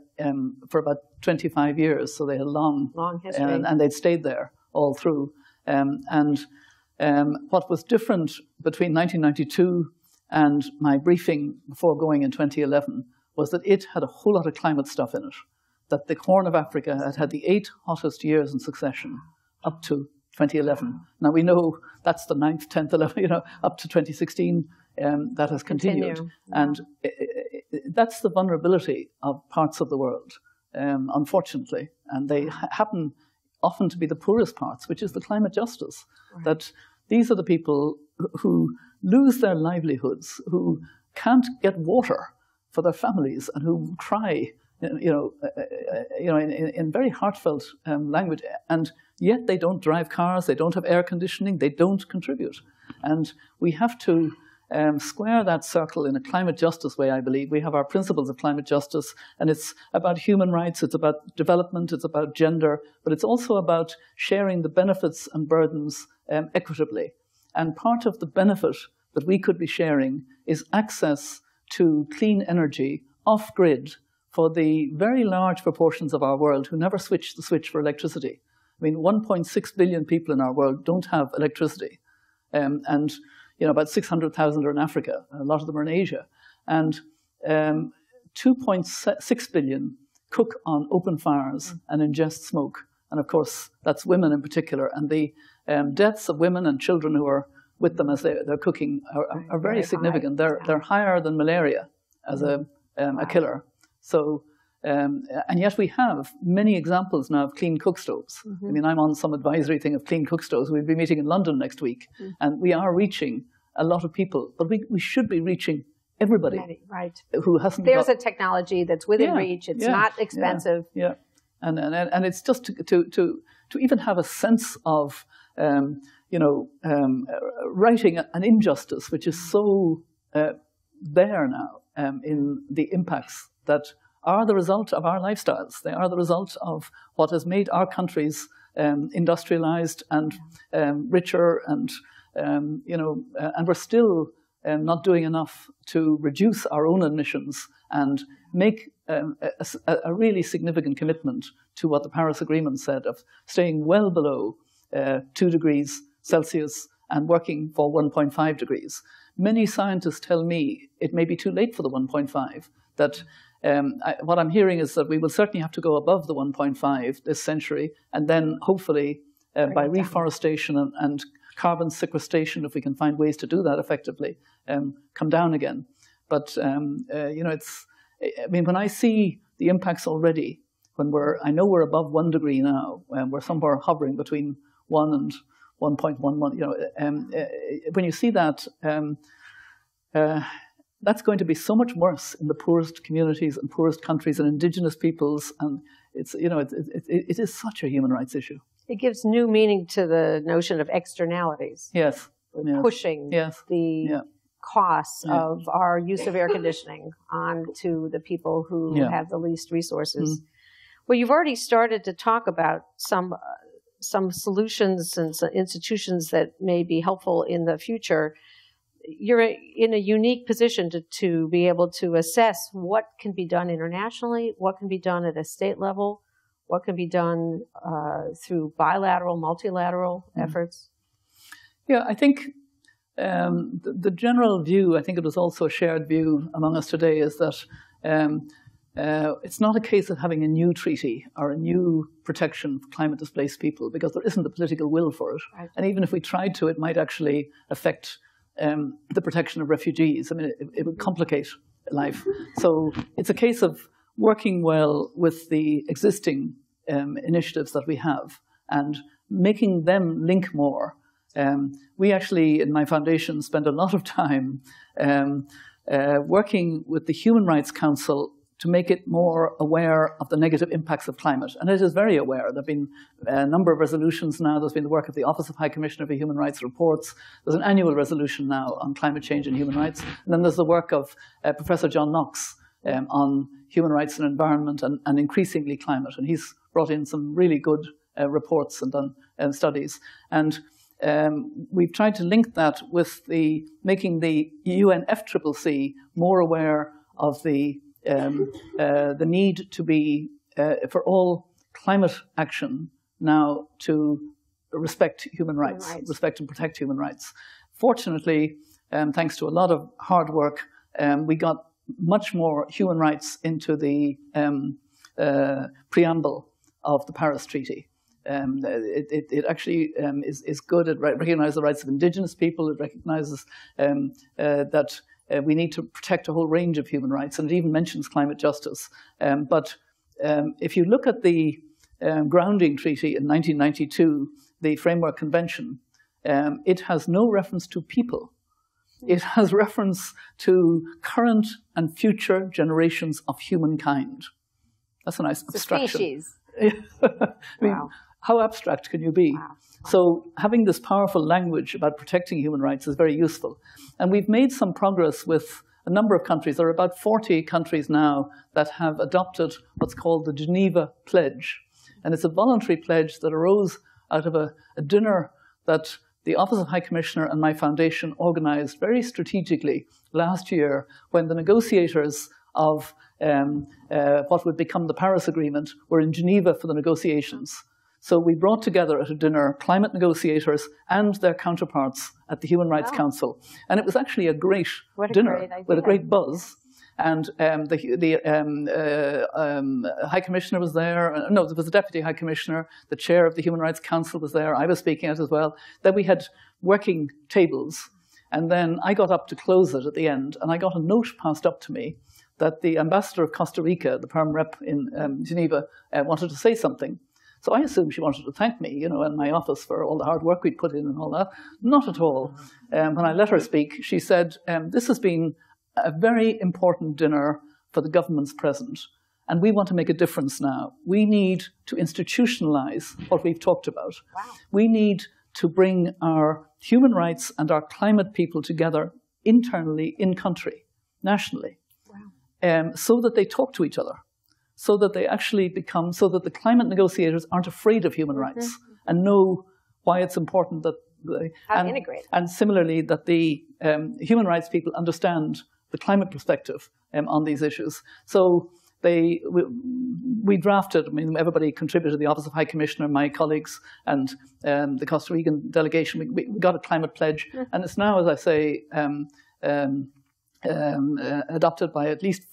for about 25 years, so they had a long history, and they'd stayed there all through. What was different between 1992 and my briefing before going in 2011 was that it had a whole lot of climate stuff in it, that the Horn of Africa had had the 8 hottest years in succession up to 2011. Now we know that's the 9th, 10th, 11th, you know, up to 2016, that has continued. And that's the vulnerability of parts of the world, unfortunately. And they happen often to be the poorest parts, which is the climate justice. Right. That these are the people who lose their livelihoods, who can't get water for their families, and who cry, in very heartfelt language. And yet they don't drive cars, they don't have air conditioning, they don't contribute. And we have to square that circle in a climate justice way, I believe. We have our principles of climate justice, and it's about human rights, it's about development, it's about gender, but it's also about sharing the benefits and burdens equitably. And part of the benefit that we could be sharing is access to clean energy off-grid for the very large proportions of our world who never switch the switch for electricity. I mean, 1.6 billion people in our world don't have electricity. And you know, about 600,000 are in Africa. A lot of them are in Asia. And 2.6 billion cook on open fires and ingest smoke. And of course, that's women in particular. And the deaths of women and children who are with them as they're cooking are very significant. They're higher than malaria as a killer. So, and yet we have many examples now of clean cook stoves. I mean, I'm on some advisory thing of clean cook stoves. We'll be meeting in London next week, and we are reaching a lot of people, but we should be reaching everybody who hasn't. There's a technology that's within reach. It's not expensive. And it's just to even have a sense of righting an injustice which is so there now in the impacts that are the result of our lifestyles. They are the result of what has made our countries industrialized and richer, and we're still not doing enough to reduce our own emissions and make a really significant commitment to what the Paris Agreement said of staying well below 2 degrees Celsius and working for 1.5 degrees. Many scientists tell me it may be too late for the 1.5, that what I'm hearing is that we will certainly have to go above the 1.5 this century, and then hopefully by reforestation and carbon sequestration, if we can find ways to do that effectively, come down again. But I mean, when I see the impacts already, when I know we're above 1 degree now, and we're somewhere hovering between 1 and 1.11. When you see that. That's going to be so much worse in the poorest communities and poorest countries and indigenous peoples, and it is such a human rights issue. It gives new meaning to the notion of externalities. Yes, pushing the costs of our use of air conditioning onto the people who have the least resources. Well, you've already started to talk about some solutions and some institutions that may be helpful in the future. You're in a unique position to be able to assess what can be done internationally, what can be done at a state level, what can be done through bilateral, multilateral efforts. Yeah, I think the general view, I think it was also a shared view among us today, is that It's not a case of having a new treaty or a new protection for climate displaced people, because there isn't the political will for it. Right. And even if we tried to, it might actually affect the protection of refugees. I mean, it would complicate life. So it's a case of working well with the existing initiatives that we have and making them link more. We actually, in my foundation, spend a lot of time working with the Human Rights Council to make it more aware of the negative impacts of climate. And it is very aware. There have been a number of resolutions now. There's been the work of the Office of High Commissioner for Human Rights reports. There's an annual resolution now on climate change and human rights. And then there's the work of Professor John Knox on human rights and environment and increasingly climate. And he's brought in some really good reports and done studies. And we've tried to link that with the making the UNFCCC more aware of the need to be, for all climate action now, to respect human rights, respect and protect human rights. Fortunately, thanks to a lot of hard work, we got much more human rights into the preamble of the Paris Treaty. It actually is good. It recognizes the rights of indigenous people. It recognizes that we need to protect a whole range of human rights, and it even mentions climate justice. But if you look at the grounding treaty in 1992, the Framework Convention, it has no reference to people. It has reference to current and future generations of humankind. That's a nice abstraction. Species. I mean, wow. How abstract can you be? Wow. So having this powerful language about protecting human rights is very useful. And we've made some progress with a number of countries. There are about 40 countries now that have adopted what's called the Geneva Pledge. And it's a voluntary pledge that arose out of a dinner that the Office of High Commissioner and my foundation organized very strategically last year, when the negotiators of what would become the Paris Agreement were in Geneva for the negotiations. So we brought together at a dinner climate negotiators and their counterparts at the Human Rights Council. And it was actually a great dinner with a great buzz. And the High Commissioner was there. No, there was the Deputy High Commissioner. The Chair of the Human Rights Council was there. I was speaking at it as well. Then we had working tables. And then I got up to close it at the end. And I got a note passed up to me that the ambassador of Costa Rica, the perm rep in Geneva, wanted to say something. So I assumed she wanted to thank me, you know, and my office for all the hard work we'd put in and all that. Not at all. When I let her speak, she said, this has been a very important dinner for the governments present, and we want to make a difference now. We need to institutionalize what we've talked about. Wow. We need to bring our human rights and our climate people together internally, in country, nationally, so that they talk to each other. So that they actually become, so that the climate negotiators aren't afraid of human rights and know why it's important that they, integrate. And similarly, that the human rights people understand the climate perspective on these issues. So they, we drafted, I mean, everybody contributed, the Office of High Commissioner, my colleagues, and the Costa Rican delegation. We got a climate pledge, and it's now, as I say, adopted by at least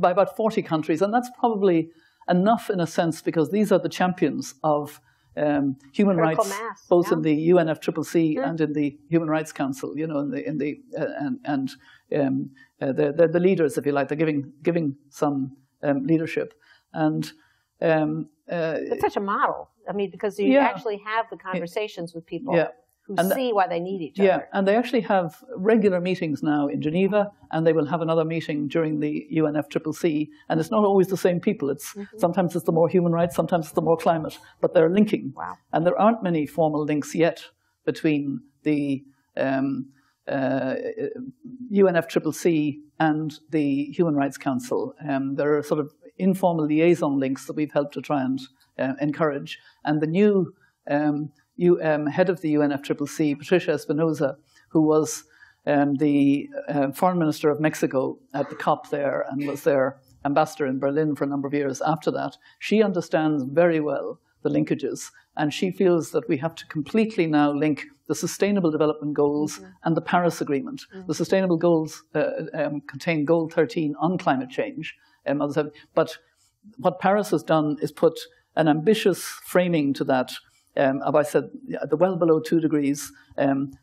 about 40 countries, and that's probably enough in a sense, because these are the champions of human rights, both in the UNFCCC and in the Human Rights Council. You know, they're the leaders, if you like. They're giving some leadership, and it's such a model. I mean, because you actually have the conversations with people. Yeah. And see why they need each other. Yeah, and they actually have regular meetings now in Geneva, and they will have another meeting during the UNFCCC. And it's not always the same people. It's sometimes it's the more human rights, sometimes it's the more climate. But they're linking. Wow. And there aren't many formal links yet between the UNFCCC and the Human Rights Council. There are sort of informal liaison links that we've helped to try and encourage. And the new head of the UNFCCC, Patricia Espinosa, who was the foreign minister of Mexico at the COP there and was their ambassador in Berlin for a number of years after that, she understands very well the linkages. And she feels that we have to completely now link the Sustainable Development Goals and the Paris Agreement. The Sustainable Goals contain Goal 13 on climate change, others have. But what Paris has done is put an ambitious framing to that. I said the well below 2 degrees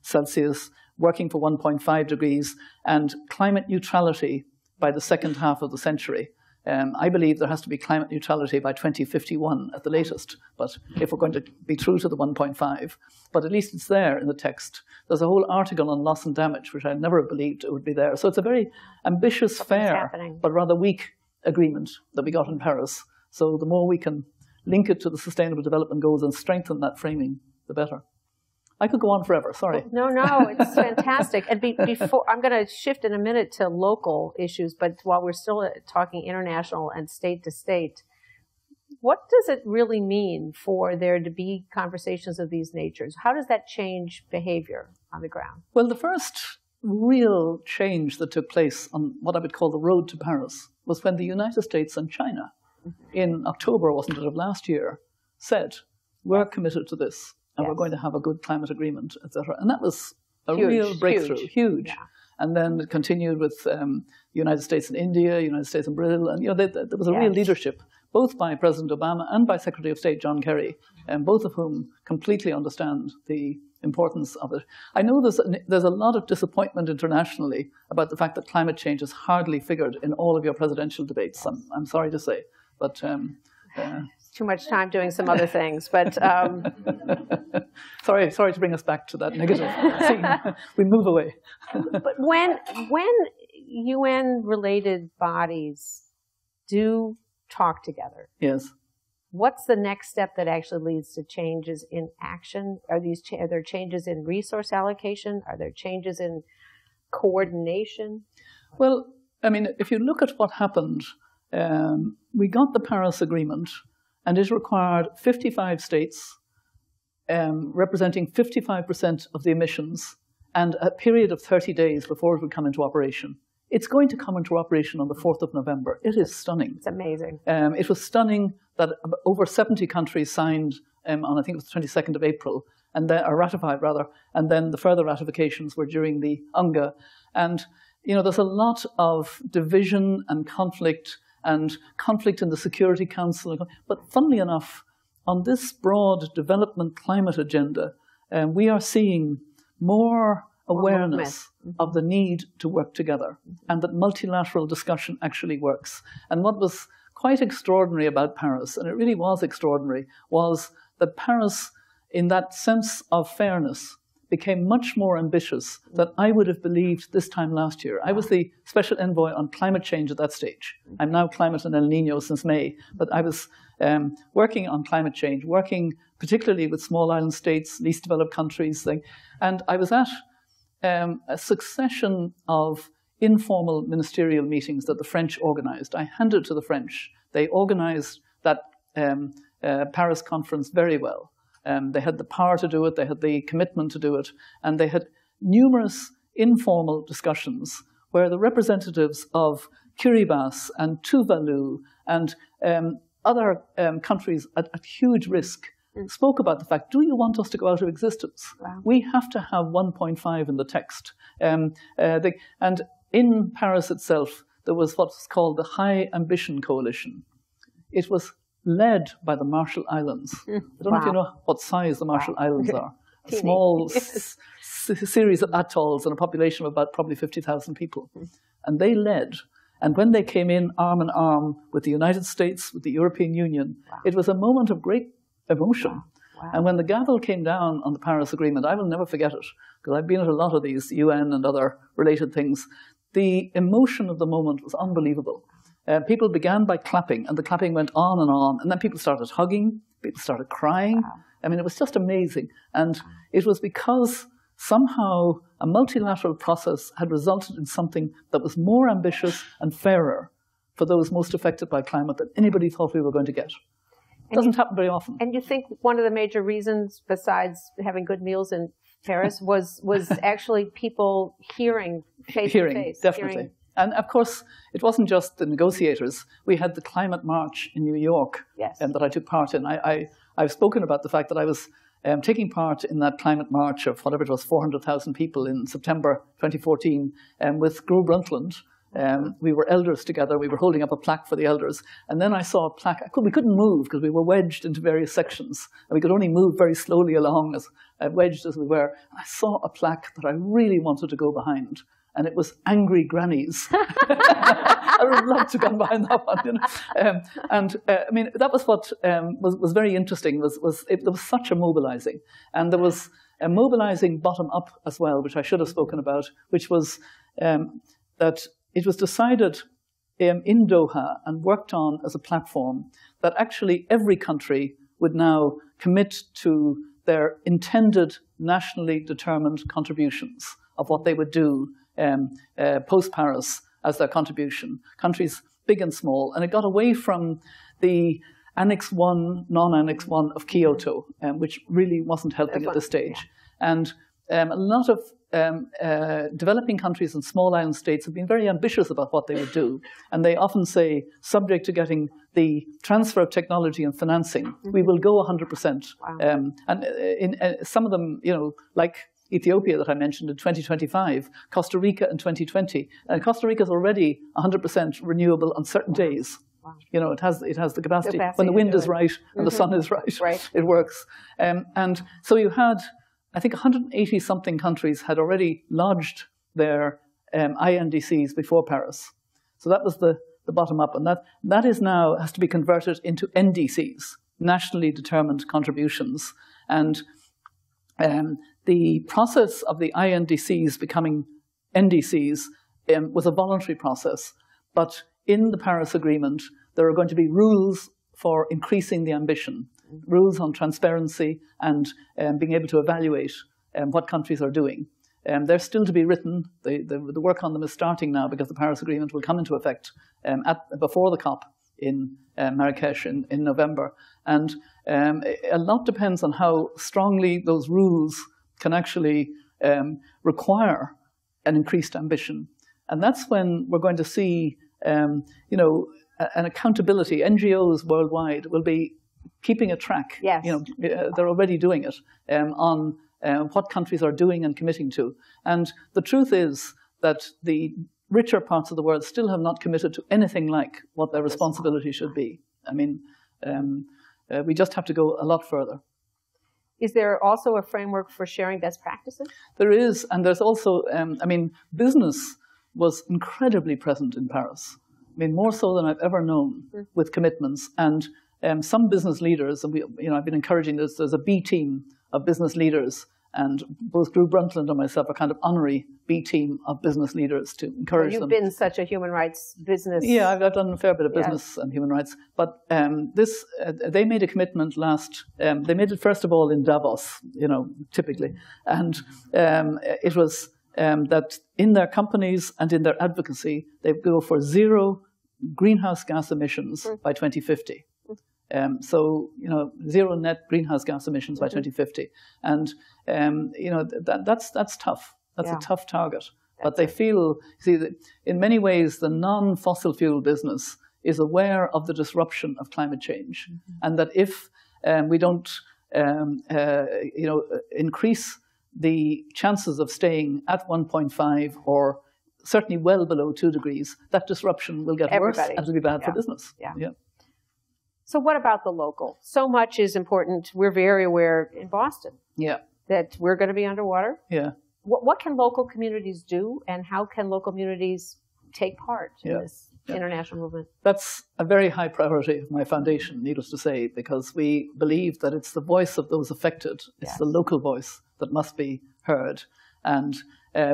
Celsius, working for 1.5 degrees, and climate neutrality by the second half of the century. I believe there has to be climate neutrality by 2051 at the latest, but if we're going to be true to the 1.5, but at least it's there in the text. There's a whole article on loss and damage, which I never believed it would be there. So it's a very ambitious, fair, but rather weak agreement that we got in Paris. So the more we can link it to the Sustainable Development Goals and strengthen that framing, the better. I could go on forever, sorry. No, no, it's fantastic. And before, I'm going to shift in a minute to local issues, but while we're still talking international and state to state, what does it really mean for there to be conversations of these natures? How does that change behavior on the ground? Well, the first real change that took place on what I would call the road to Paris was when the United States and China, in October, wasn't it, of last year, said, we're committed to this. And yes, we're going to have a good climate agreement, etc. And that was a real breakthrough, huge. Yeah. And then it continued with United States and India, United States and Brazil, and you know, there was a real leadership, both by President Obama and by Secretary of State John Kerry, and both of whom completely understand the importance of it. I know there's a lot of disappointment internationally about the fact that climate change is hardly figured in all of your presidential debates. I'm sorry to say, but too much time doing some other things, but sorry to bring us back to that negative scene. We move away. But when UN-related bodies do talk together, yes, what's the next step that actually leads to changes in action? Are there changes in resource allocation? Are there changes in coordination? Well, I mean, if you look at what happened, we got the Paris Agreement. And it required 55 states representing 55% of the emissions and a period of 30 days before it would come into operation. It's going to come into operation on the 4th of November. It is stunning. It's amazing. It was stunning that over 70 countries signed on, I think it was the 22nd of April, and then, or ratified rather, and then the further ratifications were during the UNGA. And you know, there's a lot of division and conflict in the Security Council. But funnily enough, on this broad development climate agenda, we are seeing more awareness of the need to work together and that multilateral discussion actually works. And what was quite extraordinary about Paris, and it really was extraordinary, was that Paris, in that sense of fairness, became much more ambitious than I would have believed this time last year. I was the special envoy on climate change at that stage. I'm now climate and El Niño since May, but I was working on climate change, working particularly with small island states, least developed countries, and I was at a succession of informal ministerial meetings that the French organized. I handed to the French. They organized that Paris conference very well. They had the power to do it, they had the commitment to do it, and they had numerous informal discussions where the representatives of Kiribati and Tuvalu and other countries at huge risk spoke about the fact, do you want us to go out of existence? Wow. We have to have 1.5 in the text. And in Paris itself, there was what's called the High Ambition Coalition. It was led by the Marshall Islands. I don't know if you know what size the Marshall Islands are. A small series of atolls and a population of about probably 50,000 people. And they led. And when they came in arm with the United States, with the European Union, it was a moment of great emotion. And when the gavel came down on the Paris Agreement, I will never forget it, because I've been at a lot of these UN and other related things. The emotion of the moment was unbelievable. People began by clapping, and the clapping went on. And then people started hugging, people started crying. I mean, it was just amazing. And it was because somehow a multilateral process had resulted in something that was more ambitious and fairer for those most affected by climate than anybody thought we were going to get. It doesn't happen very often. And you think one of the major reasons, besides having good meals in Paris, was actually people hearing face to face. Definitely. And of course, it wasn't just the negotiators. We had the climate march in New York that I took part in. I've spoken about the fact that I was taking part in that climate march of whatever it was, 400,000 people in September 2014 with Gro Brundtland, We were elders together. We were holding up a plaque for the elders. And then I saw a plaque. We couldn't move because we were wedged into various sections. And we could only move very slowly along, as wedged as we were. I saw a plaque that I really wanted to go behind. And it was Angry Grannies. I would have loved to come behind that one. You know? I mean, that was what was very interesting. There was such a mobilizing. And there was a mobilizing bottom up as well, which I should have spoken about, which was that it was decided in Doha and worked on as a platform that actually every country would now commit to their intended nationally determined contributions of what they would do post-Paris as their contribution, countries big and small. And it got away from the Annex 1, non-Annex 1 of Kyoto, which really wasn't helping at this stage. And a lot of developing countries and small island states have been very ambitious about what they would do. And they often say, subject to getting the transfer of technology and financing, we will go 100%. Wow. Some of them, you know, like Ethiopia that I mentioned in 2025, Costa Rica in 2020. And Costa Rica is already 100% renewable on certain days. Wow. You know, it has the capacity. When the wind is right and the sun is right, it works. And so you had, I think, 180-something countries had already lodged their INDCs before Paris. So that was the bottom up. And that is now has to be converted into NDCs, nationally determined contributions. And the process of the INDCs becoming NDCs was a voluntary process. But in the Paris Agreement, there are going to be rules for increasing the ambition, rules on transparency and being able to evaluate what countries are doing. They're still to be written. The work on them is starting now because the Paris Agreement will come into effect before the COP in Marrakesh in November. And a lot depends on how strongly those rules can actually require an increased ambition. And that's when we're going to see, you know, an accountability. NGOs worldwide will be keeping a track. Yes. You know, they're already doing it on what countries are doing and committing to. And the truth is that the richer parts of the world still have not committed to anything like what their responsibility should be. I mean, we just have to go a lot further. Is there also a framework for sharing best practices? There is, and there's also, I mean, business was incredibly present in Paris. I mean, more so than I've ever known with commitments. And some business leaders, and you know, I've been encouraging this, there's a B team of business leaders, and both Drew Bruntland and myself are kind of honorary B team of business leaders to encourage them. You've been such a human rights business. Yeah, I've done a fair bit of business and human rights. But they made a commitment last, they made it first of all in Davos, you know, typically. And it was that in their companies and in their advocacy, they go for zero greenhouse gas emissions by 2050. So, you know, zero net greenhouse gas emissions by 2050. And, you know, that's tough. That's a tough target. But they feel, see, that in many ways, the non-fossil fuel business is aware of the disruption of climate change. And that if we don't, you know, increase the chances of staying at 1.5 or certainly well below 2 degrees, that disruption will get worse and it'll be bad for business. So what about the local? So much is important. We're very aware in Boston that we're going to be underwater. What can local communities do, and how can local communities take part in this international movement? That's a very high priority of my foundation, needless to say, because we believe that it's the voice of those affected. It's the local voice that must be heard. And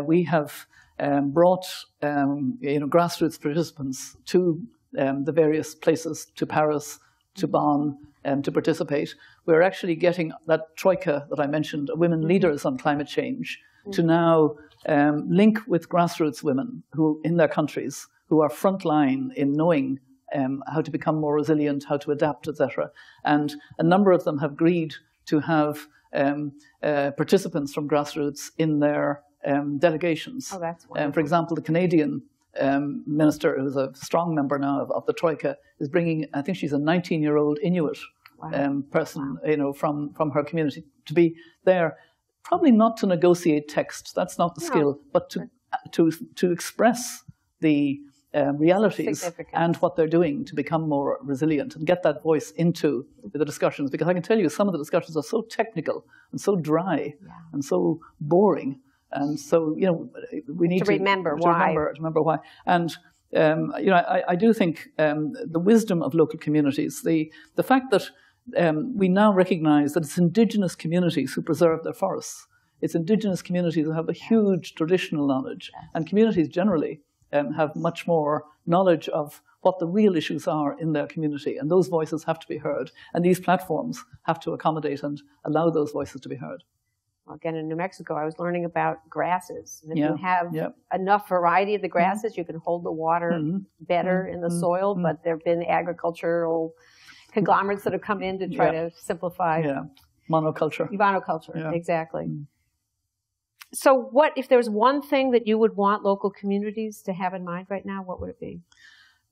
we have brought you know, grassroots participants to the various places, to Paris, to Bonn, to participate. We're actually getting that troika that I mentioned, women leaders on climate change, to now link with grassroots women who in their countries who are frontline in knowing how to become more resilient, how to adapt, etc. And a number of them have agreed to have participants from grassroots in their delegations. Oh, that's wonderful. For example, the Canadian minister, who's a strong member now of the Troika, is bringing, I think she's a 19-year-old Inuit person, you know, from her community to be there, probably not to negotiate text, that's not the skill, but to express the realities and what they're doing to become more resilient and get that voice into the discussions. Because I can tell you some of the discussions are so technical and so dry and so boring. And so, you know, we need to remember why. And, you know, I do think the wisdom of local communities, the fact that we now recognize that it's indigenous communities who preserve their forests. It's indigenous communities who have a huge traditional knowledge, and communities generally have much more knowledge of what the real issues are in their community. And those voices have to be heard. And these platforms have to accommodate and allow those voices to be heard. Well, again, in New Mexico, I was learning about grasses. And if you have enough variety of the grasses, you can hold the water better in the soil. But there have been agricultural conglomerates that have come in to try to simplify. Monoculture. Monoculture, exactly. So what, if there's one thing that you would want local communities to have in mind right now, what would it be?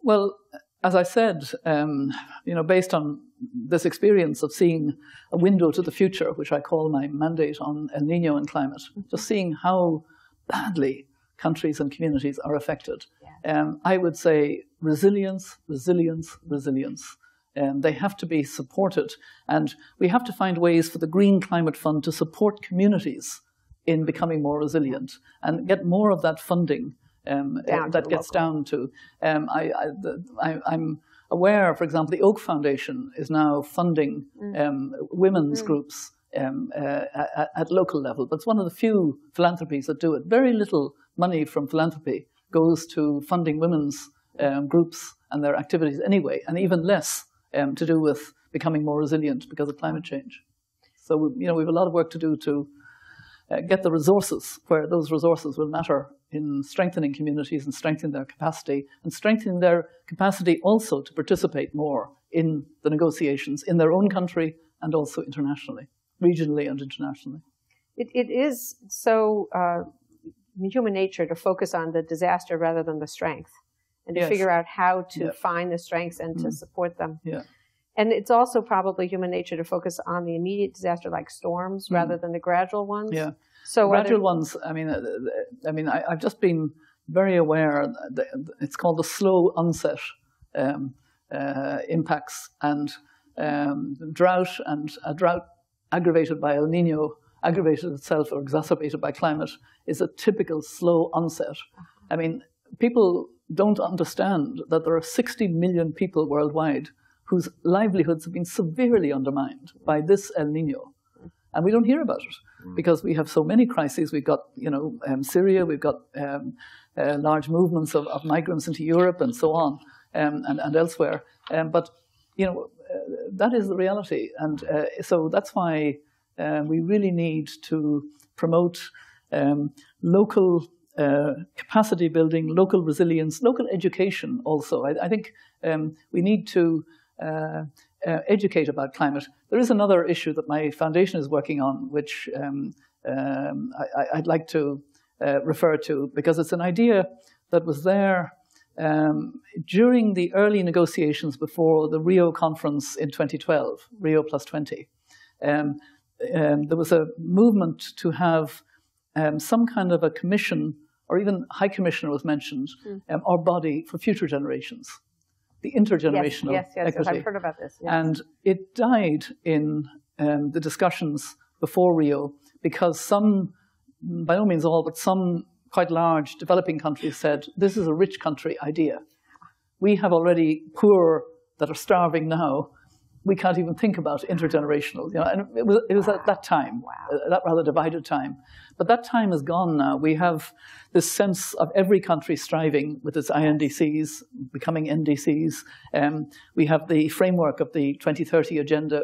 Well, as I said, you know, based on this experience of seeing a window to the future, which I call my mandate on El Niño and climate, just seeing how badly countries and communities are affected, I would say resilience, resilience, resilience. They have to be supported. And we have to find ways for the Green Climate Fund to support communities in becoming more resilient and get more of that funding that gets down to. I'm aware, for example, the Oak Foundation is now funding women's groups at local level, but it's one of the few philanthropies that do it. Very little money from philanthropy goes to funding women's groups and their activities anyway, and even less to do with becoming more resilient because of climate change. So, you know, we have a lot of work to do to get the resources where those resources will matter in strengthening communities and strengthening their capacity, and strengthening their capacity also to participate more in the negotiations in their own country and also internationally, regionally and internationally. It is so human nature to focus on the disaster rather than the strength, and to figure out how to find the strengths and to support them. And it's also probably human nature to focus on the immediate disaster, like storms, rather than the gradual ones. So gradual ones. I've just been very aware. It's called the slow onset impacts, and drought, and a drought aggravated by El Nino, aggravated itself or exacerbated by climate, is a typical slow onset. I mean, people don't understand that there are 60 million people worldwide whose livelihoods have been severely undermined by this El Nino. And we don't hear about it because we have so many crises. We've got, you know, Syria, we've got large movements of migrants into Europe and so on and elsewhere. But, you know, that is the reality. And so that's why we really need to promote local capacity building, local resilience, local education also. I think we need to educate about climate. There is another issue that my foundation is working on, which I'd like to refer to, because it's an idea that was there during the early negotiations before the Rio conference in 2012, Rio+20. There was a movement to have some kind of a commission, or even High Commissioner was mentioned, or body for future generations. The intergenerational equity. Yes, I've heard about this. And it died in the discussions before Rio because some, by no means all, but some quite large developing countries said, this is a rich country idea. We have already poor that are starving now. We can't even think about intergenerational. You know, and it was at that time, that rather divided time. But that time is gone now. We have this sense of every country striving with its INDCs, becoming NDCs. We have the framework of the 2030 agenda,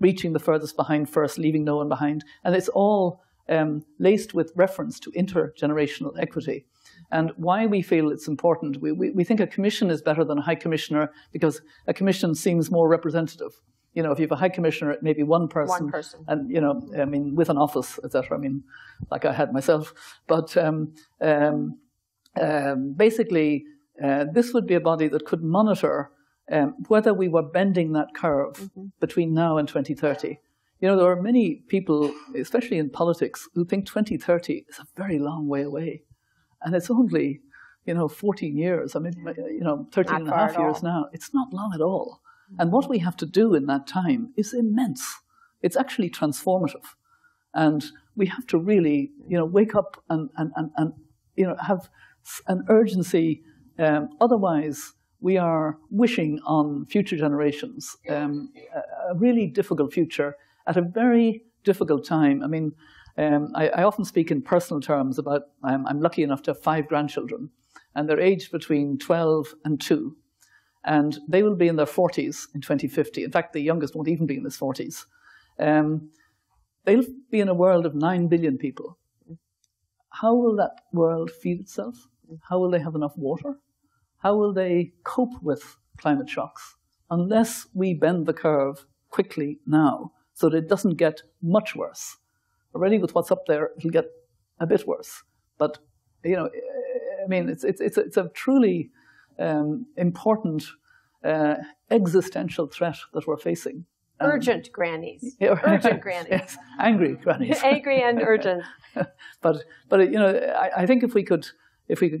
reaching the furthest behind first, leaving no one behind. And it's all laced with reference to intergenerational equity. And why we feel it's important, we think a commission is better than a high commissioner because a commission seems more representative. You know, if you have a high commissioner, it may be one person. And, you know, I mean, with an office, etc. I mean, like I had myself. But basically, this would be a body that could monitor whether we were bending that curve between now and 2030. You know, there are many people, especially in politics, who think 2030 is a very long way away. And it's only you know, 14 years, I mean, you know, 13 and a half years now. It's not long at all. And what we have to do in that time is immense. It's actually transformative. And we have to really, you know, wake up and you know, have an urgency. Otherwise, we are wishing on future generations a really difficult future at a very difficult time. I mean, I often speak in personal terms about I'm lucky enough to have 5 grandchildren, and they're aged between 12 and 2. And they will be in their 40s in 2050. In fact, the youngest won't even be in his 40s. They'll be in a world of 9 billion people. How will that world feed itself? How will they have enough water? How will they cope with climate shocks? Unless we bend the curve quickly now so that it doesn't get much worse. Already with what's up there, it'll get a bit worse. But, you know, I mean, it's a truly important existential threat that we're facing. Urgent grannies. Urgent grannies. Yes. Angry grannies. Angry and urgent. But you know, I think if we could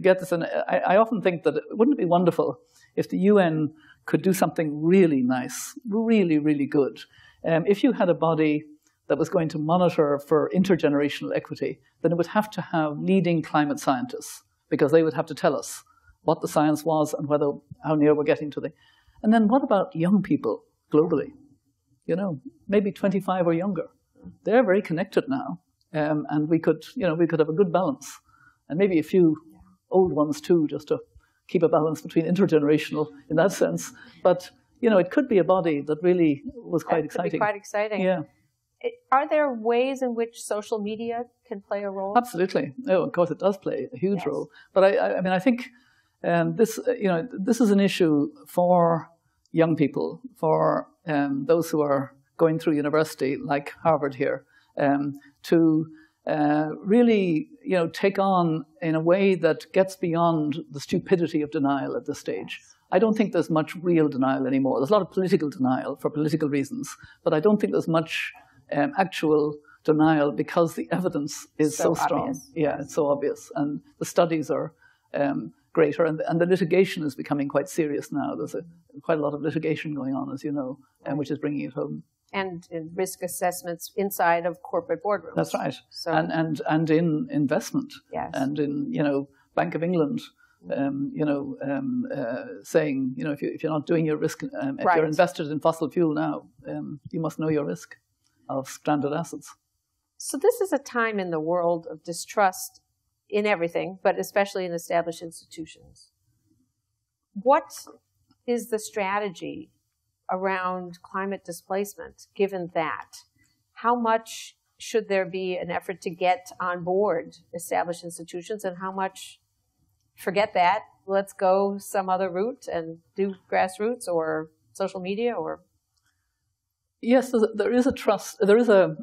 get this, and I often think that wouldn't it be wonderful if the UN could do something really nice, really, really good. If you had a body that was going to monitor for intergenerational equity, then it would have to have leading climate scientists, because they would have to tell us what the science was and whether how near we're getting to the. And then what about young people globally? You know, maybe 25 or younger. They're very connected now, and we could, you know, we could have a good balance, and maybe a few old ones too, just to keep a balance between intergenerational in that sense. But you know, it could be a body that really was quite exciting. Could be quite exciting. Yeah. Are there ways in which social media can play a role? Absolutely. Oh, of course, it does play a huge role. But I mean, I think this, you know, this is an issue for young people, for those who are going through university, like Harvard here, to really, you know, take on in a way that gets beyond the stupidity of denial at this stage. I don't think there's much real denial anymore. There's a lot of political denial for political reasons, but I don't think there's much actual denial because the evidence is so strong. Obvious. Yeah, it's so obvious, and the studies are greater, and the litigation is becoming quite serious now. There's quite a lot of litigation going on, as you know, which is bringing it home. And in risk assessments inside of corporate boardrooms. That's right. So, and in investment. Yes. And in, you know, Bank of England, you know, saying, you know, if you're not doing your risk, if you're invested in fossil fuel now, you must know your risk of stranded assets. So this is a time in the world of distrust in everything, but especially in established institutions. What is the strategy around climate displacement, given that? How much should there be an effort to get on board established institutions, and how much forget that, let's go some other route and do grassroots or social media or? Yes, there is a trust, there is a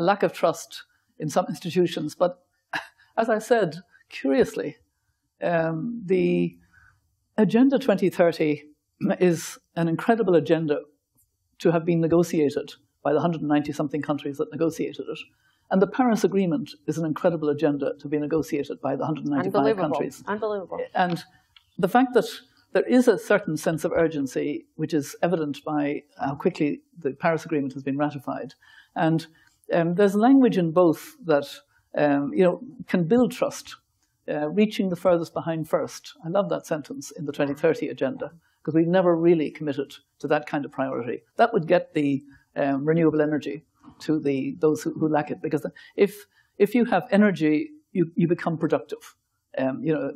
lack of trust in some institutions, but as I said, curiously, the Agenda 2030 is an incredible agenda to have been negotiated by the 190-something countries that negotiated it. And the Paris Agreement is an incredible agenda to be negotiated by the 195 countries. Unbelievable. And the fact that there is a certain sense of urgency, which is evident by how quickly the Paris Agreement has been ratified. And there's language in both that you know, can build trust, reaching the furthest behind first. I love that sentence in the 2030 agenda, because we've never really committed to that kind of priority. That would get the renewable energy to the, those who lack it, because if you have energy, you become productive. You know,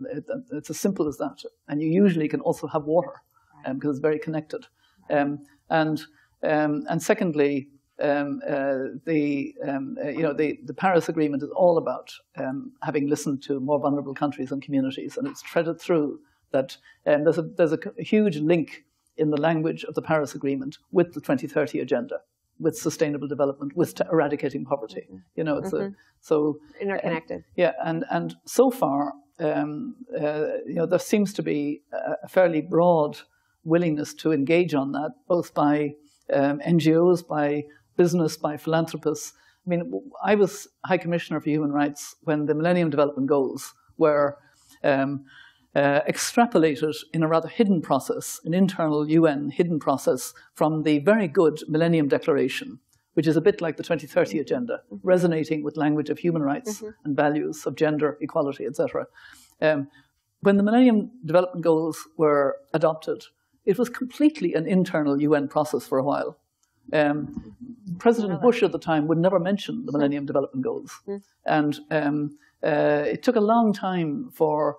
it's as simple as that. And you usually can also have water, because it's very connected. And secondly, you know, the Paris Agreement is all about having listened to more vulnerable countries and communities, and it's threaded through that. There's a huge link in the language of the Paris Agreement with the 2030 agenda, with sustainable development, with eradicating poverty. You know, it's so interconnected. Yeah, and so far, you know, there seems to be a fairly broad willingness to engage on that, both by NGOs, by business, by philanthropists. I mean, I was High Commissioner for Human Rights when the Millennium Development Goals were extrapolated in a rather hidden process, an internal UN hidden process from the very good Millennium Declaration, which is a bit like the 2030 Agenda, resonating with language of human rights and values of gender equality, etc. When the Millennium Development Goals were adopted, it was completely an internal UN process for a while. President Bush at the time would never mention the Millennium Development Goals. And it took a long time for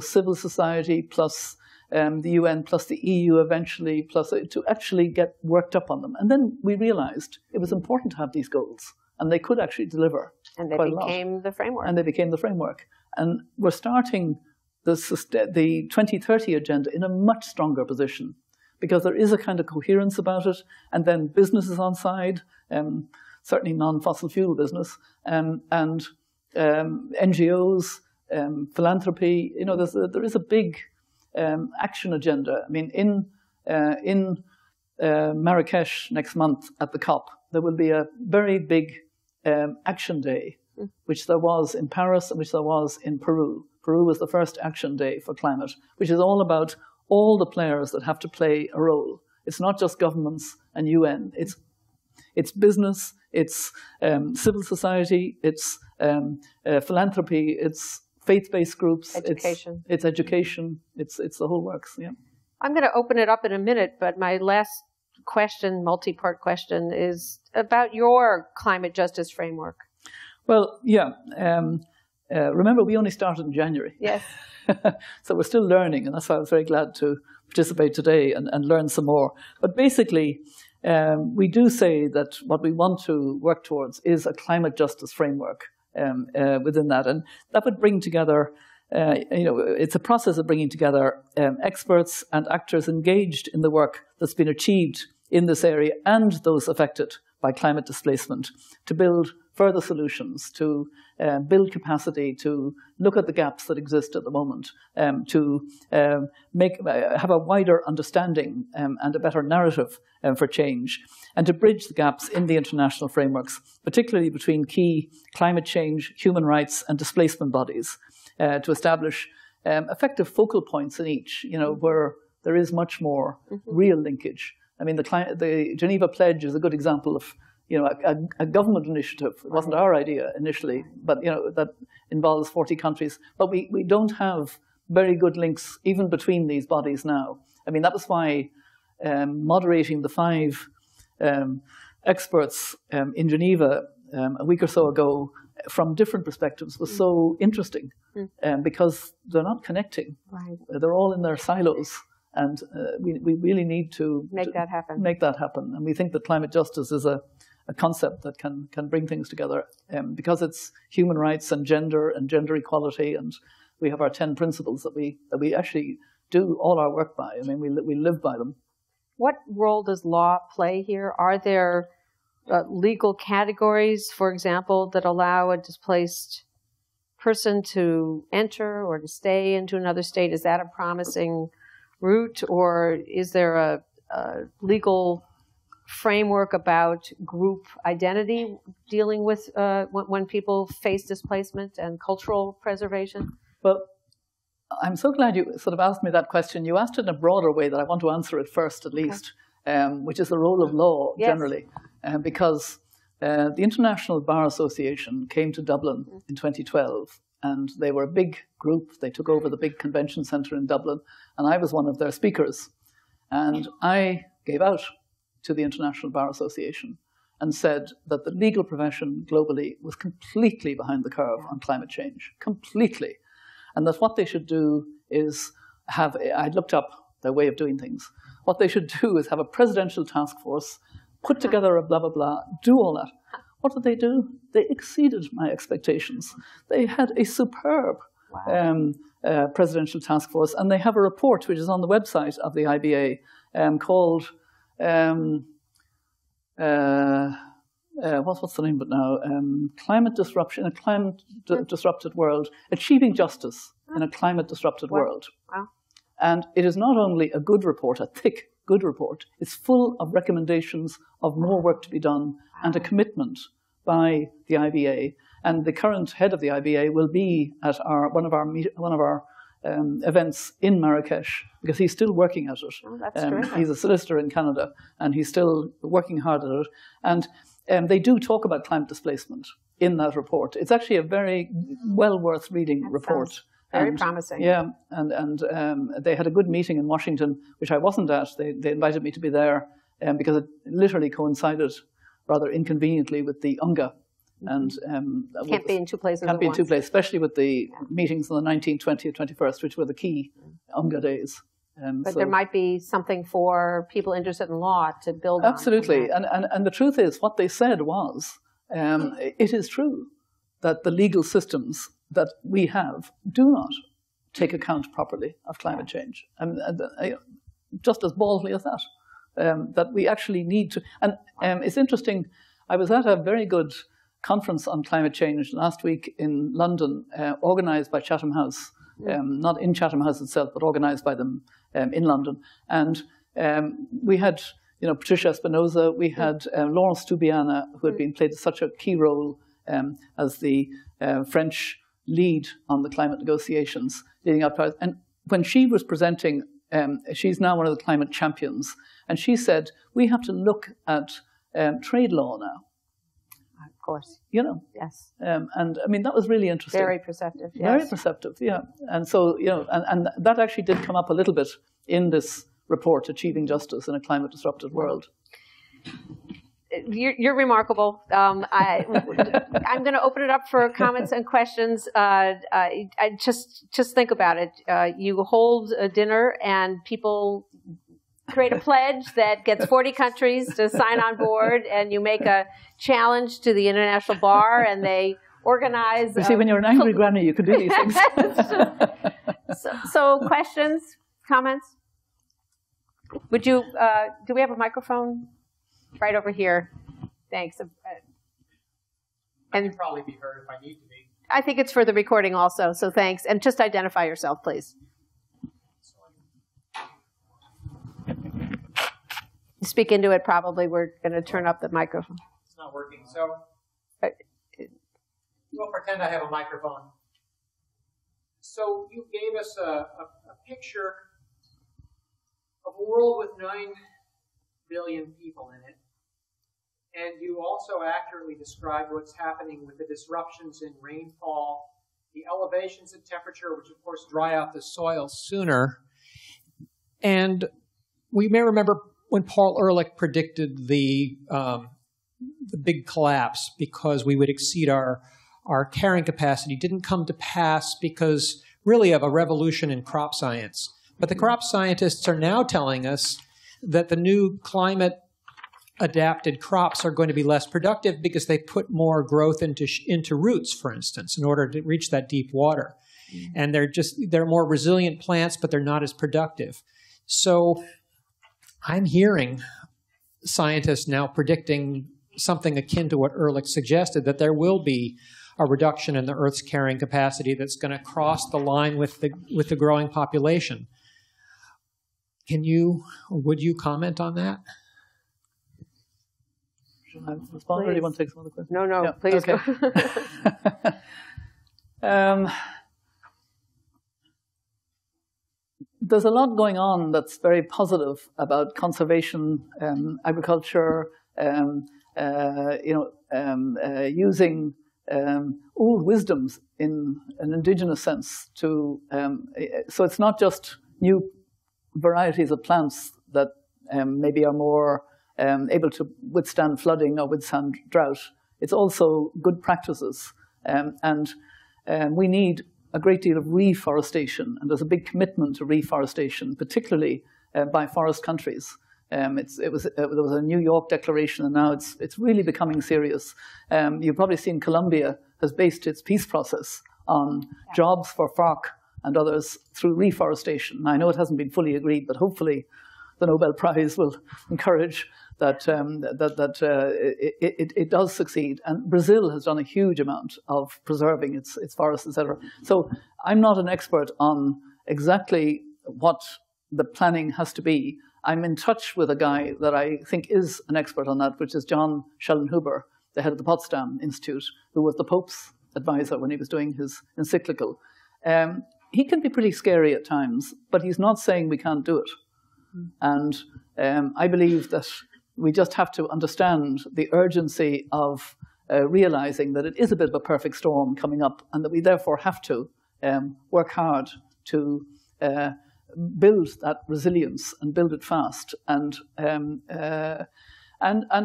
civil society plus the UN plus the EU eventually, plus to actually get worked up on them. And then we realized it was important to have these goals, and they could actually deliver. And they became the framework. And they became the framework. And we're starting the 2030 Agenda in a much stronger position, because there is a kind of coherence about it, and then business is on side, certainly non-fossil fuel business, and NGOs, philanthropy. There is a big action agenda. I mean, in Marrakesh next month at the COP, there will be a very big action day, which there was in Paris and which there was in Peru. Peru was the first action day for climate, which is all about all the players that have to play a role. It's not just governments and UN. It's business, it's civil society, it's philanthropy, it's faith-based groups, education. It's education, it's the whole works. Yeah. I'm going to open it up in a minute, but my last question, multi-part question, is about your climate justice framework. Well, yeah. Remember, we only started in January. Yes. So we're still learning, and that's why I was very glad to participate today and learn some more. But basically, we do say that what we want to work towards is a climate justice framework within that. And that would bring together, it's a process of bringing together experts and actors engaged in the work that's been achieved in this area and those affected by climate displacement to build further solutions, to build capacity, to look at the gaps that exist at the moment, to have a wider understanding and a better narrative for change, and to bridge the gaps in the international frameworks, particularly between key climate change, human rights, and displacement bodies, to establish effective focal points in each, where there is much more real linkage. I mean, the Geneva Pledge is a good example of a government initiative. It wasn't our idea initially, but that involves 40 countries. But we don't have very good links even between these bodies now. I mean, that was why moderating the 5 experts in Geneva a week or so ago from different perspectives was so interesting, because they're not connecting. Right. They're all in their silos. And we really need to make that happen. And we think that climate justice is a concept that can bring things together, because it's human rights and gender equality. And we have our 10 principles that we actually do all our work by. I mean, we live by them. What role does law play here? Are there legal categories, for example, that allow a displaced person to enter or to stay into another state? Is that a promising route, or is there a legal framework about group identity dealing with when people face displacement and cultural preservation? Well, I'm so glad you sort of asked me that question. You asked it in a broader way that I want to answer it first, at least, which is the role of law generally, because the International Bar Association came to Dublin in 2012. And they were a big group. They took over the big convention center in Dublin. And I was one of their speakers. And I gave out to the International Bar Association and said that the legal profession globally was completely behind the curve on climate change, completely. And that what they should do is have, I looked up their way of doing things. What they should do is have a presidential task force, put together a blah, blah, blah, do all that. What did they do? They exceeded my expectations. They had a superb presidential task force, and they have a report which is on the website of the IBA called, what's the name of it now? Climate Disruption in a Climate Disrupted World, Achieving Justice in a Climate Disrupted World. Wow. And it is not only a good report, a thick, good report. It's full of recommendations of more work to be done and a commitment by the IBA. And the current head of the IBA will be at one of our events in Marrakesh, because he's still working at it. Oh, that's terrific. He's a solicitor in Canada, and he's still working hard at it. And they do talk about climate displacement in that report. It's actually a very well worth reading report. Very promising. Yeah, and they had a good meeting in Washington, which I wasn't at. They invited me to be there because it literally coincided rather inconveniently with the UNGA. And can't be in two places. Can't be in two places, especially with the meetings on the 19th, 20th, 21st, which were the key UNGA days. But so there might be something for people interested in law to build on. Absolutely, and the truth is, what they said was, it is true that the legal systems that we have do not take account properly of climate change. Just as baldly as that, that we actually need to. And it's interesting. I was at a very good conference on climate change last week in London, organized by Chatham House, not in Chatham House itself, but organized by them in London. And we had, you know, Patricia Espinosa, we had Laurence Toubiana, who had been played such a key role as the French lead on the climate negotiations leading up to it. And when she was presenting, she's now one of the climate champions, and she said, we have to look at trade law now. Of course. You know? Yes. And I mean, that was really interesting. Very perceptive, yes. Very perceptive, yeah. And so, you know, and that actually did come up a little bit in this report, Achieving Justice in a Climate Disrupted World. You're remarkable. I'm going to open it up for comments and questions. I just think about it. You hold a dinner and people create a pledge that gets 40 countries to sign on board, and you make a challenge to the international bar, and they organize. You see, when you're an angry granny, you can do these things. So questions, comments? Would you? Do we have a microphone? Right over here. Thanks. And I can probably be heard if I need to be. I think it's for the recording also, so thanks. And just identify yourself, please. Speak into it, probably. We're going to turn up the microphone. It's not working, so we'll pretend I have a microphone. So you gave us a picture of a world with 9 billion people in it. And you also accurately describe what's happening with the disruptions in rainfall, the elevations in temperature, which of course dry out the soil sooner. And we may remember when Paul Ehrlich predicted the big collapse because we would exceed our carrying capacity, didn't come to pass because really of a revolution in crop science. But the crop scientists are now telling us that the new climate-adapted crops are going to be less productive because they put more growth into roots, for instance, in order to reach that deep water. Mm-hmm. And they're more resilient plants, but they're not as productive. So I'm hearing scientists now predicting something akin to what Ehrlich suggested, that there will be a reduction in the Earth's carrying capacity that's going to cross the line with the growing population. Can you, or would you comment on that? Should I respond, or do you want to take some other questions? No, yeah, please. Okay. There's a lot going on that's very positive about conservation, agriculture, using old wisdoms in an indigenous sense to, so it's not just new varieties of plants that maybe are more able to withstand flooding or withstand drought. It's also good practices. And we need a great deal of reforestation. And there's a big commitment to reforestation, particularly by forest countries. There was a New York declaration, and now it's really becoming serious. You've probably seen Colombia has based its peace process on jobs for FARC and others through reforestation. Now, I know it hasn't been fully agreed, but hopefully the Nobel Prize will encourage that it does succeed. And Brazil has done a huge amount of preserving its forests, etc. So I'm not an expert on exactly what the planning has to be. I'm in touch with a guy that I think is an expert on that, which is John Schellenhuber, the head of the Potsdam Institute, who was the Pope's advisor when he was doing his encyclical. he can be pretty scary at times, but he's not saying we can't do it. Mm. And I believe that we just have to understand the urgency of realizing that it is a bit of a perfect storm coming up, and that we therefore have to work hard to build that resilience and build it fast, and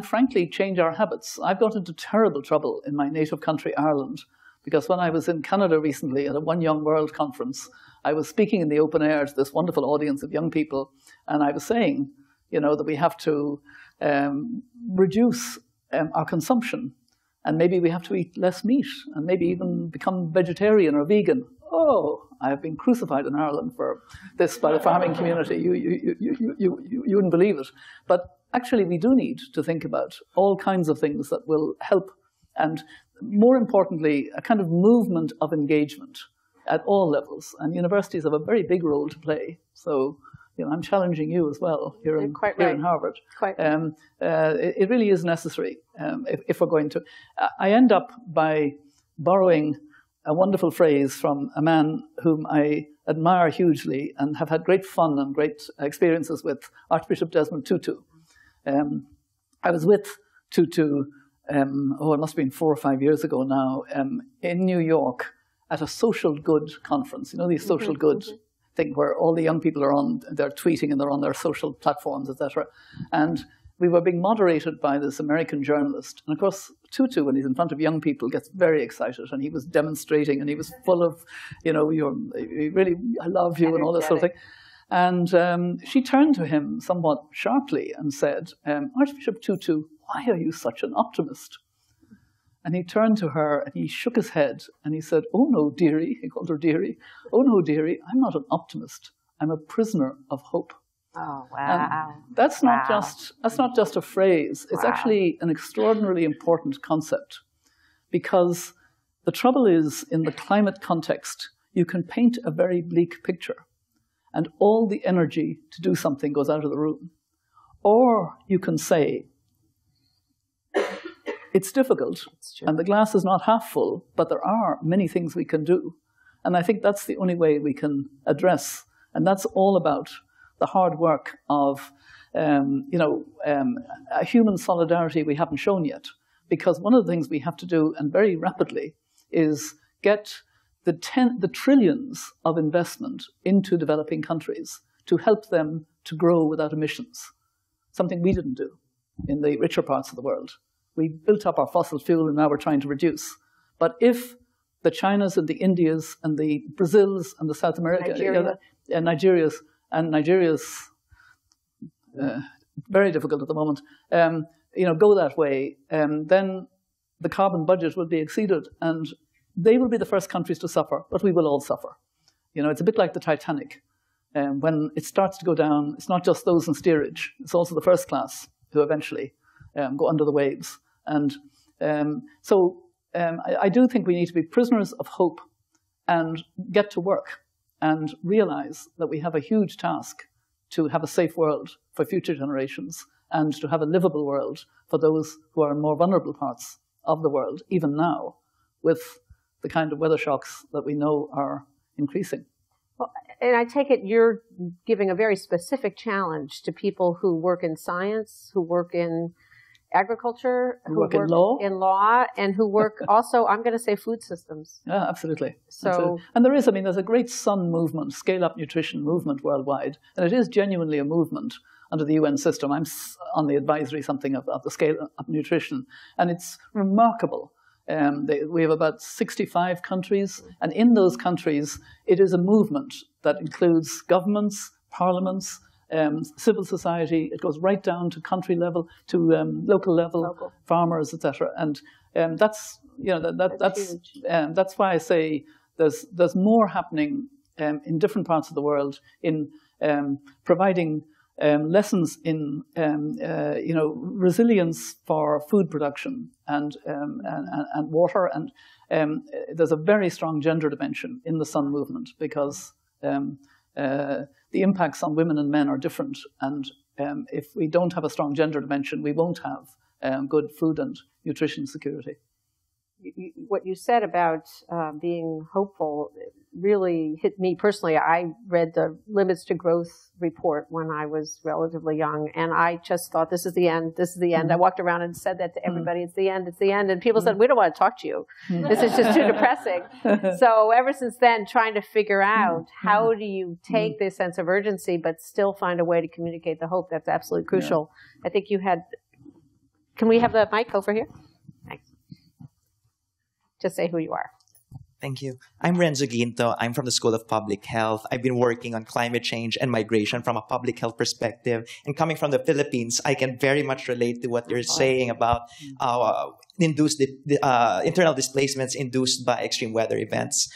frankly change our habits. I've got into terrible trouble in my native country, Ireland, because when I was in Canada recently at a One Young World conference, I was speaking in the open air to this wonderful audience of young people, and I was saying, you know, that we have to reduce our consumption, and maybe we have to eat less meat, and maybe even become vegetarian or vegan. Oh, I have been crucified in Ireland for this by the farming community. You wouldn't believe it. But actually, we do need to think about all kinds of things that will help, and more importantly, a kind of movement of engagement at all levels. And universities have a very big role to play. So, you know, I'm challenging you as well here in, quite right. Here in Harvard. Quite right. It really is necessary if we're going to. I end up by borrowing a wonderful phrase from a man whom I admire hugely and have had great fun and great experiences with, Archbishop Desmond Tutu. I was with Tutu, it must have been 4 or 5 years ago now, in New York at a social good conference. You know, these social good thing where all the young people are on, they're tweeting and they're on their social platforms, etc. And we were being moderated by this American journalist. And of course, Tutu, when he's in front of young people, gets very excited. And he was demonstrating, and he was full of, you know, really, I love you, energetic. And all that sort of thing. And she turned to him somewhat sharply and said, Archbishop Tutu, why are you such an optimist? And he turned to her, and he shook his head, and he said, oh, no, dearie. He called her dearie. Oh, no, dearie, I'm not an optimist. I'm a prisoner of hope. Oh, wow. And that's not just a phrase. It's actually an extraordinarily important concept, because the trouble is, in the climate context, you can paint a very bleak picture, and all the energy to do something goes out of the room. Or you can say, it's difficult, and the glass is not half full, but there are many things we can do. And I think that's the only way we can address, and that's all about the hard work of a human solidarity we haven't shown yet. Because one of the things we have to do, and very rapidly, is get the trillions of investment into developing countries to help them to grow without emissions, something we didn't do in the richer parts of the world. We built up our fossil fuel, and now we're trying to reduce. But if the Chinas and the Indias and the Brazils and the South America, Nigeria's very difficult at the moment, go that way, then the carbon budget will be exceeded, and they will be the first countries to suffer, but we will all suffer. You know, it's a bit like the Titanic. When it starts to go down, it's not just those in steerage, it's also the first class who eventually go under the waves. And I do think we need to be prisoners of hope and get to work, and realize that we have a huge task to have a safe world for future generations, and to have a livable world for those who are in more vulnerable parts of the world, even now, with the kind of weather shocks that we know are increasing. Well, and I take it you're giving a very specific challenge to people who work in science, who work in agriculture, who work in law, and who work also, I'm going to say, food systems. Yeah, absolutely. So, absolutely. And there's a great SUN movement, Scale Up Nutrition movement worldwide, and it is genuinely a movement under the UN system. I'm on the advisory something of the Scale Up Nutrition, and it's remarkable. We have about 65 countries, and in those countries, it is a movement that includes governments, parliaments, civil society. It goes right down to country level, to local level, farmers, etc. And that's why I say there's more happening in different parts of the world in providing lessons in resilience for food production and water. And there's a very strong gender dimension in the SUN movement, because the impacts on women and men are different, and if we don't have a strong gender dimension, we won't have good food and nutrition security. What you said about being hopeful really hit me personally. I read the Limits to Growth report when I was relatively young, and I just thought, this is the end, this is the end. I walked around and said that to everybody, it's the end, it's the end. And people said, we don't want to talk to you. This is just too depressing. So ever since then, trying to figure out how do you take this sense of urgency but still find a way to communicate the hope, that's absolutely crucial. I think you had, can we have the mic over here? Thanks. Just say who you are. Thank you. I'm Renzo Ginto. I'm from the School of Public Health. I've been working on climate change and migration from a public health perspective. And coming from the Philippines, I can very much relate to what you're saying about internal displacements induced by extreme weather events.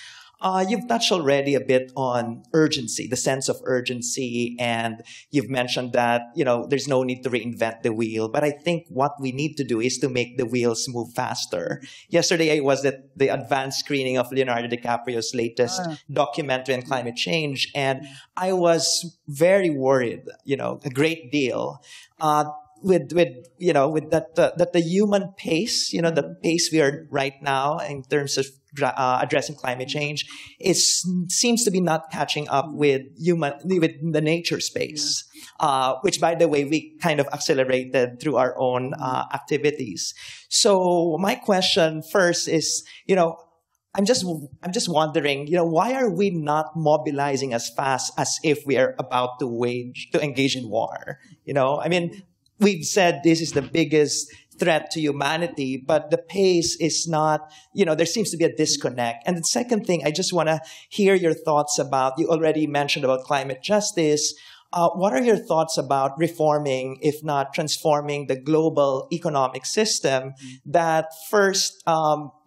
You've touched already a bit on urgency, the sense of urgency, and you've mentioned that, you know, there's no need to reinvent the wheel. But I think what we need to do is to make the wheels move faster. Yesterday was at the advanced screening of Leonardo DiCaprio's latest documentary on climate change, and I was very worried, you know, a great deal. With the human pace, you know, the pace we are right now in terms of addressing climate change, it seems to be not catching up with the nature space, which, by the way, we kind of accelerated through our own activities. So my question first is, you know, I'm just wondering, you know, why are we not mobilizing as fast as if we are about to engage in war? You know, I mean, we've said this is the biggest threat to humanity, but the pace is not, you know, there seems to be a disconnect. And the second thing, I just want to hear your thoughts about, you already mentioned about climate justice. What are your thoughts about reforming, if not transforming, the global economic system that first,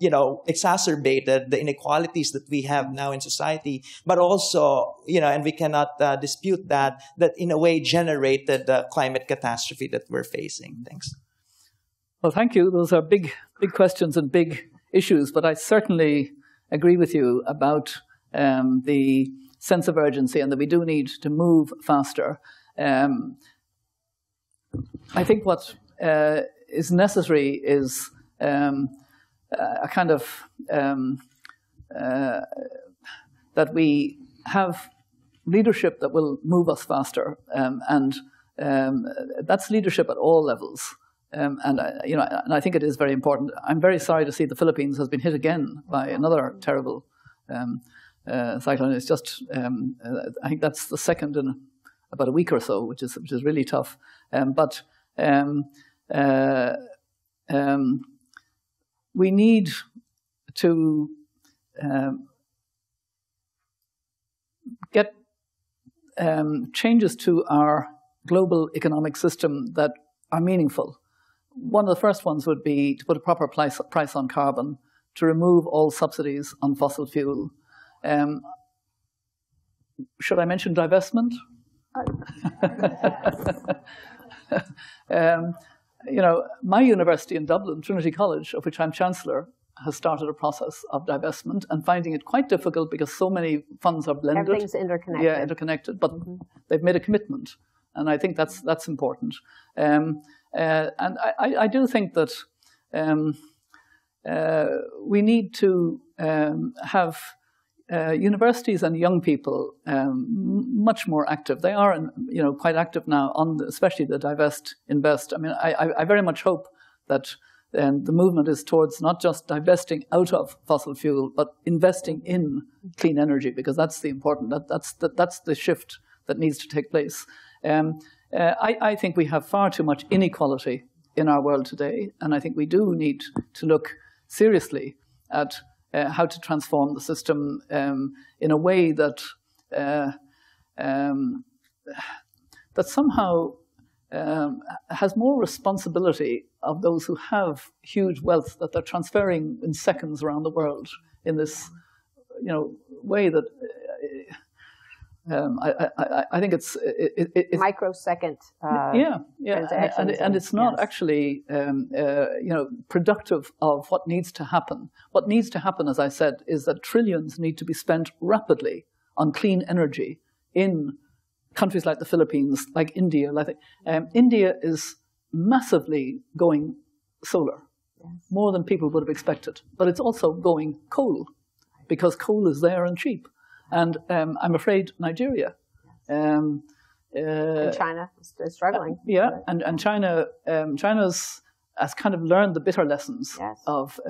you know, exacerbated the inequalities that we have now in society, but also, you know, and we cannot dispute that in a way generated the climate catastrophe that we're facing? Thanks. Well, thank you. Those are big, big questions and big issues, but I certainly agree with you about the sense of urgency and that we do need to move faster. I think what is necessary is a kind of that we have leadership that will move us faster, and that's leadership at all levels. And I think it is very important. I'm very sorry to see the Philippines has been hit again by another terrible cyclone. It's just, I think that's the second in about a week or so, which is really tough. But we need to get changes to our global economic system that are meaningful. One of the first ones would be to put a proper price on carbon, to remove all subsidies on fossil fuel. Should I mention divestment? You know, my university in Dublin, Trinity College, of which I'm chancellor, has started a process of divestment and finding it quite difficult because so many funds are blended. Everything's interconnected. Yeah, interconnected, but they've made a commitment. And I think that's important. And I do think that we need to have universities and young people much more active. They are, you know, quite active now on especially the divest, invest. I mean, I very much hope that the movement is towards not just divesting out of fossil fuel, but investing in clean energy, because that's the important. That's the shift that needs to take place. I think we have far too much inequality in our world today, and I think we do need to look seriously at how to transform the system in a way that that somehow has more responsibility of those who have huge wealth that they're transferring in seconds around the world in this, you know, way that. I think it's microsecond. And it's not actually you know, productive of what needs to happen. What needs to happen, as I said, is that trillions need to be spent rapidly on clean energy in countries like the Philippines, like India. India is massively going solar, more than people would have expected. But it's also going coal, because coal is there and cheap. And I'm afraid Nigeria. And China is struggling. And China, China's has kind of learned the bitter lessons of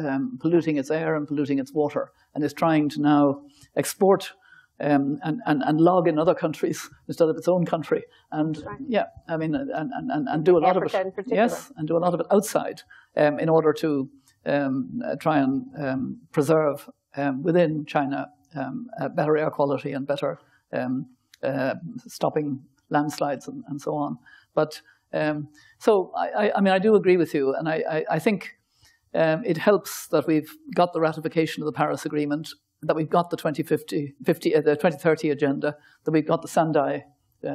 polluting its air and polluting its water, and is trying to now export and log in other countries instead of its own country, and and do a lot Africa of it. Yes, and do a lot of it outside in order to try and preserve within China better air quality and better stopping landslides and so on. But so I mean, I do agree with you, and I think it helps that we've got the ratification of the Paris Agreement, that we've got the 2030 agenda, that we've got the Sendai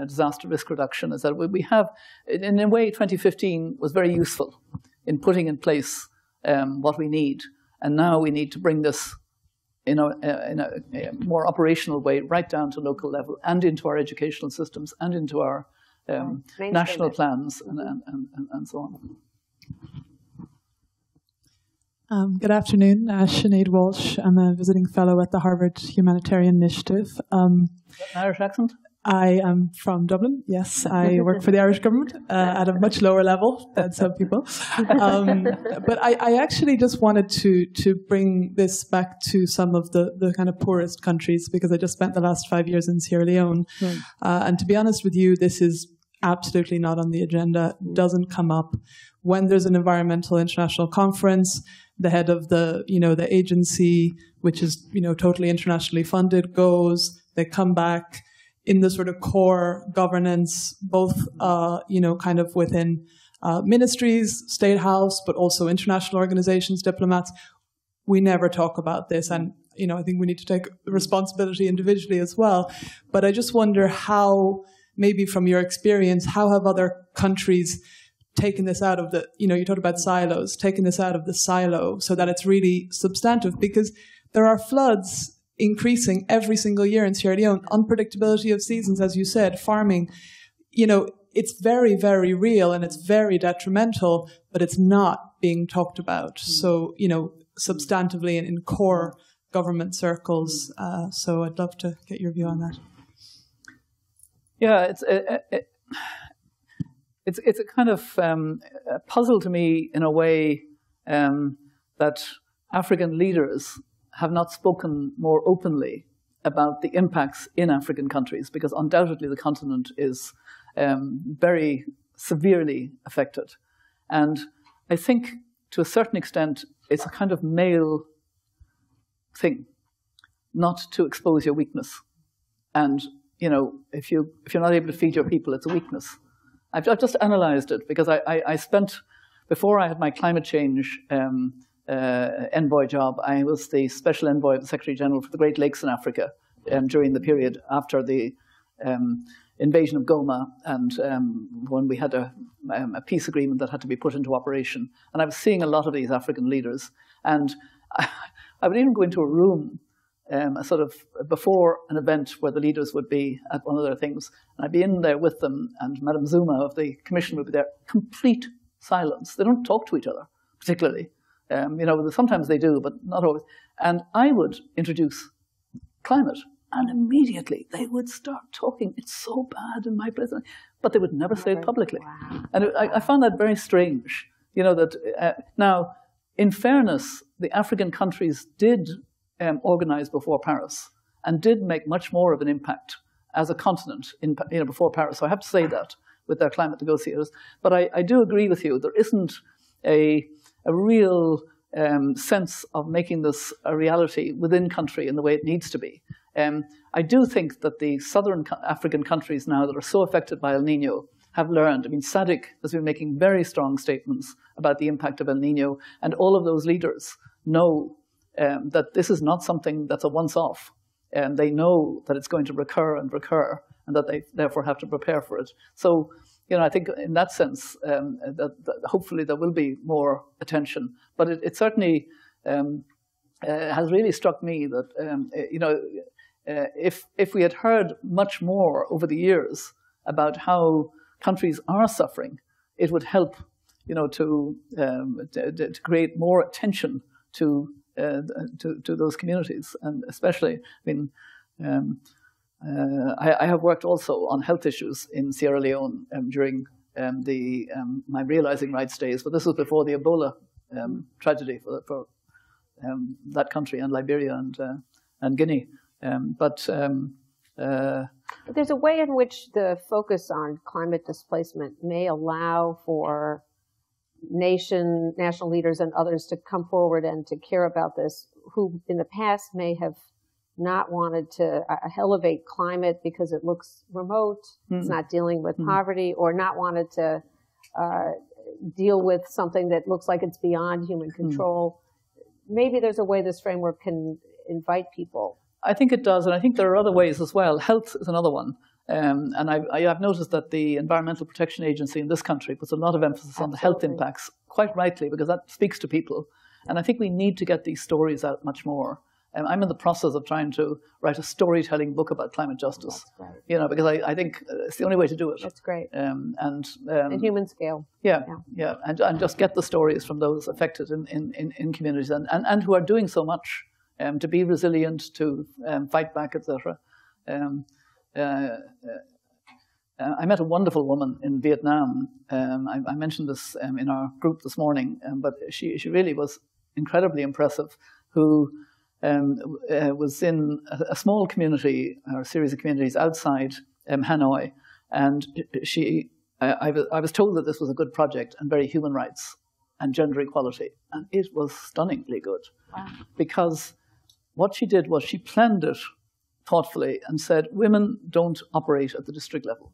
disaster risk reduction, is that we have, in a way, 2015 was very useful in putting in place what we need. And now we need to bring this in a more operational way right down to local level and into our educational systems and into our national plans and so on. Good afternoon, Sinead Walsh. I'm a visiting fellow at the Harvard Humanitarian Initiative. An Irish accent? I am from Dublin, yes. I work for the Irish government at a much lower level than some people. But I actually just wanted to bring this back to some of the kind of poorest countries, because I just spent the last 5 years in Sierra Leone. Mm. And to be honest with you, this is absolutely not on the agenda, doesn't come up. When there's an environmental international conference, the head of the, the agency, which is, totally internationally funded, goes, they come back in the sort of core governance, both, kind of within ministries, State House, but also international organizations, diplomats. We never talk about this. And, I think we need to take responsibility individually as well. But I just wonder how, maybe from your experience, how have other countries taking this out of the, you talked about silos, taking this out of the silo so that it's really substantive, because there are floods increasing every single year in Sierra Leone, unpredictability of seasons, as you said, farming, it's very, very real and it's very detrimental, but it's not being talked about. So, substantively and in core government circles. So I'd love to get your view on that. Yeah, It's a kind of a puzzle to me, in a way, that African leaders have not spoken more openly about the impacts in African countries, because undoubtedly the continent is very severely affected. And I think, to a certain extent, it's a kind of male thing not to expose your weakness. And, if you're not able to feed your people, it's a weakness. I've just analyzed it, because I spent, before I had my climate change envoy job, I was the special envoy of the Secretary General for the Great Lakes in Africa during the period after the invasion of Goma, and when we had a peace agreement that had to be put into operation. And I was seeing a lot of these African leaders. And I would even go into a room sort of before an event where the leaders would be at one of their things, and I'd be in there with them, and Madame Zuma of the Commission would be there. Complete silence. They don't talk to each other, particularly. Sometimes they do, but not always. And I would introduce climate, and immediately they would start talking. It's so bad in my place, but they would never say it publicly. Wow. And I found that very strange. That now, in fairness, the African countries did organized before Paris, and did make much more of an impact as a continent in, before Paris. So I have to say that with their climate negotiators. But I do agree with you. There isn't a real sense of making this a reality within country in the way it needs to be. I do think that the southern African countries now that are so affected by El Nino have learned. I mean, SADC has been making very strong statements about the impact of El Nino, and all of those leaders know that this is not something that's a once-off, and they know that it's going to recur and recur, and that they therefore have to prepare for it. So, I think in that sense, that hopefully there will be more attention. But it certainly has really struck me that if we had heard much more over the years about how countries are suffering, it would help, to create more attention to those communities. And especially, I mean, I have worked also on health issues in Sierra Leone during my Realizing Rights days, but this was before the Ebola tragedy for that country and Liberia and Guinea. But there's a way in which the focus on climate displacement may allow for national leaders and others to come forward and to care about this, who in the past may have not wanted to elevate climate because it looks remote, it's not dealing with poverty, or not wanted to deal with something that looks like it's beyond human control. Maybe there's a way this framework can invite people. I think it does, and I think there are other ways as well. Health is another one. And I've noticed that the Environmental Protection Agency in this country puts a lot of emphasis on the health impacts, quite rightly, because that speaks to people. And I think we need to get these stories out much more. I'm in the process of trying to write a storytelling book about climate justice. You know, because I think it's the only way to do it. That's great. And human scale. Yeah. And just get the stories from those affected in communities and who are doing so much to be resilient, to fight back, etc. I met a wonderful woman in Vietnam. I mentioned this in our group this morning, but she really was incredibly impressive, who was in a small community, or a series of communities outside Hanoi. And I was told that this was a good project and very human rights and gender equality. And it was stunningly good. Wow. Because what she did was she planned it thoughtfully and said, women don't operate at the district level.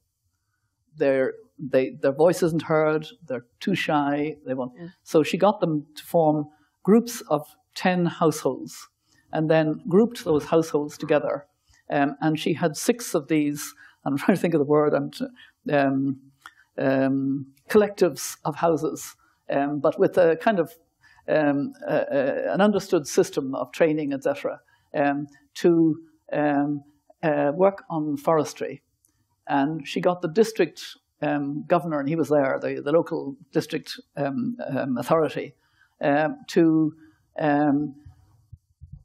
Their voice isn't heard, they're too shy, they won't. Yeah. So she got them to form groups of 10 households and then grouped those households together. And she had 6 of these, I'm trying to think of the word, collectives of houses, but with a kind of an understood system of training, etc., to work on forestry. And she got the district governor, and he was there, the local district authority, to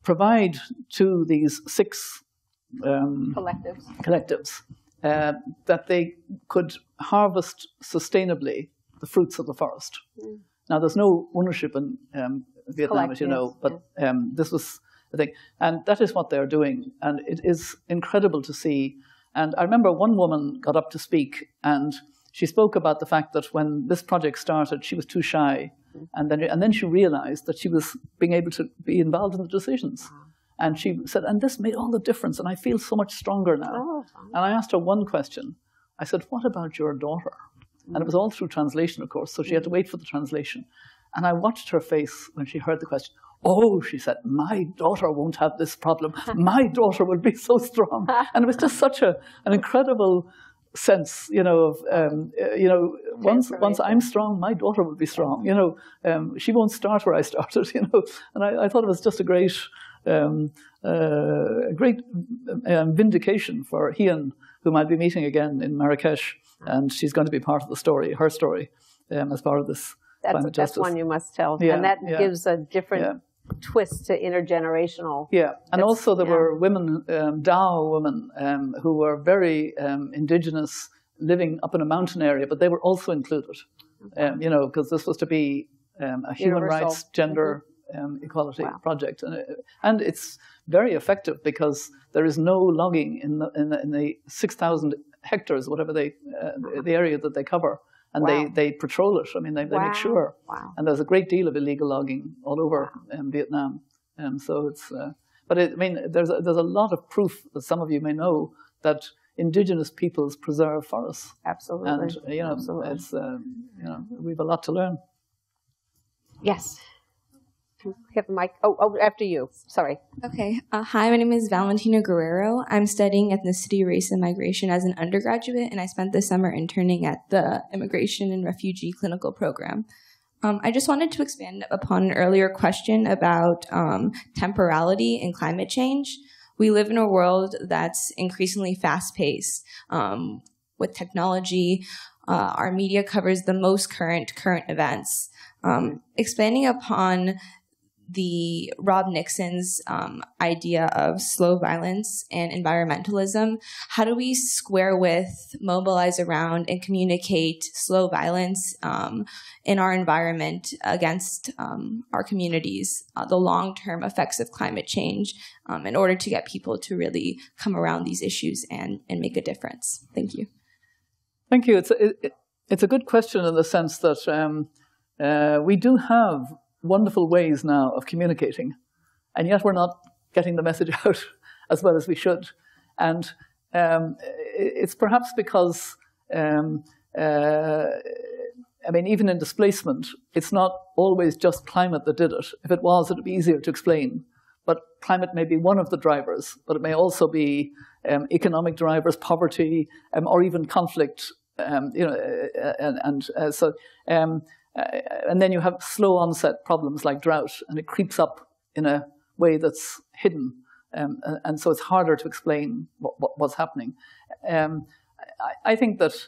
provide to these 6 collectives that they could harvest sustainably the fruits of the forest. Mm. Now, there's no ownership in Vietnam, as you know, but this was a thing. And that is what they're doing. And it is incredible to see. And I remember one woman got up to speak, and she spoke about the fact that when this project started, she was too shy. And then she realized that she was being able to be involved in the decisions. And she said, and this made all the difference, and I feel so much stronger now. Oh. And I asked her one question. I said, what about your daughter? And it was all through translation, of course, so she had to wait for the translation. And I watched her face when she heard the question. Oh, she said, my daughter won't have this problem. My daughter will be so strong. And it was just such an incredible sense, you know, of, once I'm strong, my daughter will be strong. You know, she won't start where I started, you know. And I thought it was just a great, vindication for Hien, whom I'll be meeting again in Marrakesh. And she's going to be part of the story, her story, as part of this climate justice. That's one you must tell. Yeah, and that gives a different twist to intergenerational. Yeah, and also there were women, Dao women, who were very indigenous, living up in a mountain area, but they were also included, you know, because this was to be a human rights, gender equality project. And it's very effective because there is no logging in the 6,000 hectares, whatever the area that they cover, and they patrol it. I mean, they make sure. Wow. And there's a great deal of illegal logging all over Vietnam, and so it's. I mean, there's a lot of proof that some of you may know that indigenous peoples preserve forests. Absolutely. And you know, it's you know, we've a lot to learn. Yes. Get the mic. Oh, after you. Sorry. Okay. Hi, my name is Valentina Guerrero. I'm studying ethnicity, race, and migration as an undergraduate, and I spent the summer interning at the Immigration and Refugee Clinical Program. I just wanted to expand upon an earlier question about temporality and climate change. We live in a world that's increasingly fast-paced with technology. Our media covers the most current events. Expanding upon the Rob Nixon's idea of slow violence and environmentalism. How do we square with, mobilize around, and communicate slow violence in our environment against our communities, the long-term effects of climate change, in order to get people to really come around these issues and make a difference? Thank you. Thank you. It's a good question in the sense that we do have wonderful ways now of communicating, and yet we're not getting the message out as well as we should. And it's perhaps because, I mean, even in displacement, it's not always just climate that did it. If it was, it would be easier to explain. But climate may be one of the drivers, but it may also be economic drivers, poverty, or even conflict, you know, and then you have slow onset problems like drought, and it creeps up in a way that's hidden. And so it's harder to explain what's happening. I think that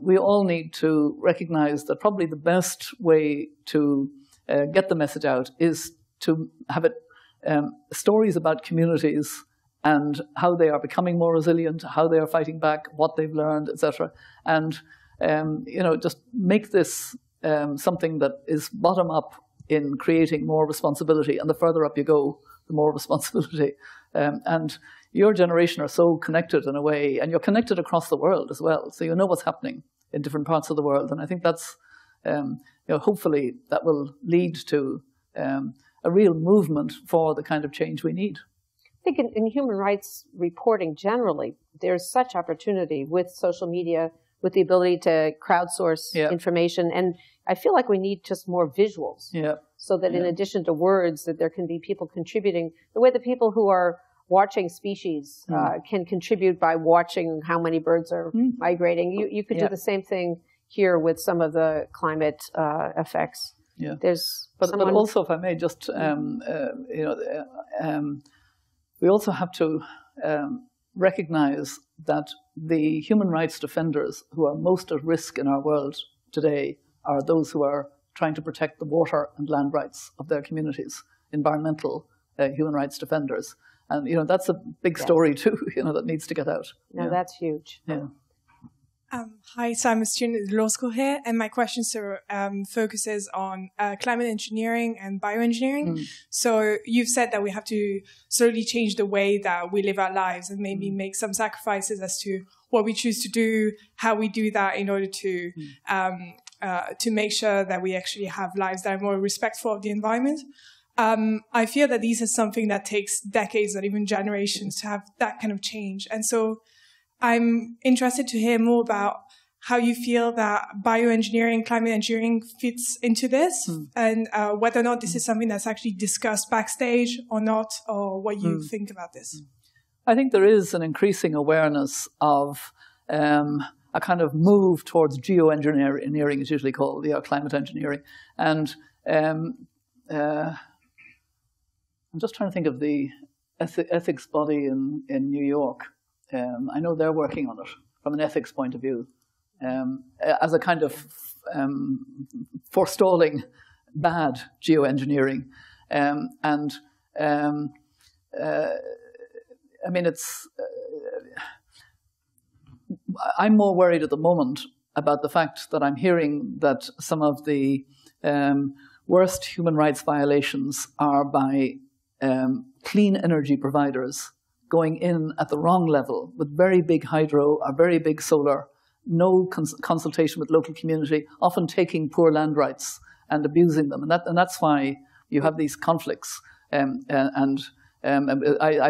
we all need to recognize that probably the best way to get the message out is to have it, stories about communities and how they are becoming more resilient, how they are fighting back, what they've learned, etc. And you know, just make this something that is bottom up in creating more responsibility. And the further up you go, the more responsibility. And your generation are so connected in a way, and you're connected across the world as well. So you know what's happening in different parts of the world. And I think that's, you know, hopefully that will lead to a real movement for the kind of change we need. I think in human rights reporting generally, there's such opportunity with social media, with the ability to crowdsource information. And I feel like we need just more visuals so that in addition to words, that there can be people contributing the way the people who are watching species can contribute by watching how many birds are migrating. You could do the same thing here with some of the climate effects. Yeah. There's but also, if I may, just, you know, we also have to recognize that the human rights defenders who are most at risk in our world today are those who are trying to protect the water and land rights of their communities, environmental human rights defenders. And you know, that's a big story too, you know, that needs to get out. No, that's huge. Yeah. Hi, so I'm a student at law school here, and my question focuses on climate engineering and bioengineering. So you've said that we have to slowly change the way that we live our lives and maybe make some sacrifices as to what we choose to do, how we do that in order to make sure that we actually have lives that are more respectful of the environment. I fear that this is something that takes decades or even generations to have that kind of change. And so I'm interested to hear more about how you feel that bioengineering, climate engineering fits into this, and whether or not this is something that's actually discussed backstage or not, or what you think about this. I think there is an increasing awareness of a kind of move towards geoengineering, it's usually called, climate engineering. And I'm just trying to think of the ethics body in New York. I know they're working on it from an ethics point of view, as a kind of forestalling bad geoengineering. I mean, it's, I'm more worried at the moment about the fact that I'm hearing that some of the worst human rights violations are by clean energy providers going in at the wrong level with very big hydro or very big solar, no consultation with local community, often taking poor land rights and abusing them. And that's why you have these conflicts. I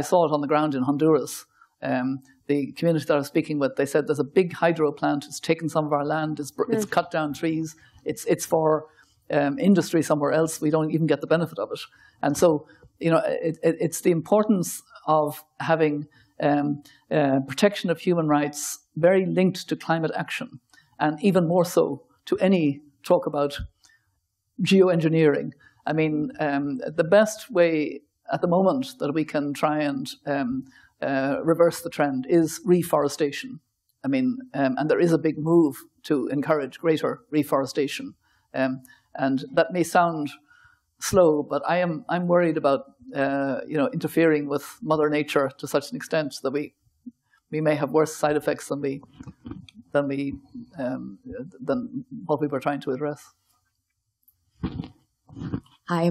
saw it on the ground in Honduras. The community that I was speaking with, they said there's a big hydro plant. It's taken some of our land. It's cut down trees. It's for industry somewhere else. We don't even get the benefit of it. And so, you know, it's the importance of having protection of human rights very linked to climate action, and even more so to any talk about geoengineering. I mean, the best way at the moment that we can try and reverse the trend is reforestation. I mean, and there is a big move to encourage greater reforestation. And that may sound slow, but I'm worried about interfering with Mother Nature to such an extent that we may have worse side effects than what we were trying to address. Hi,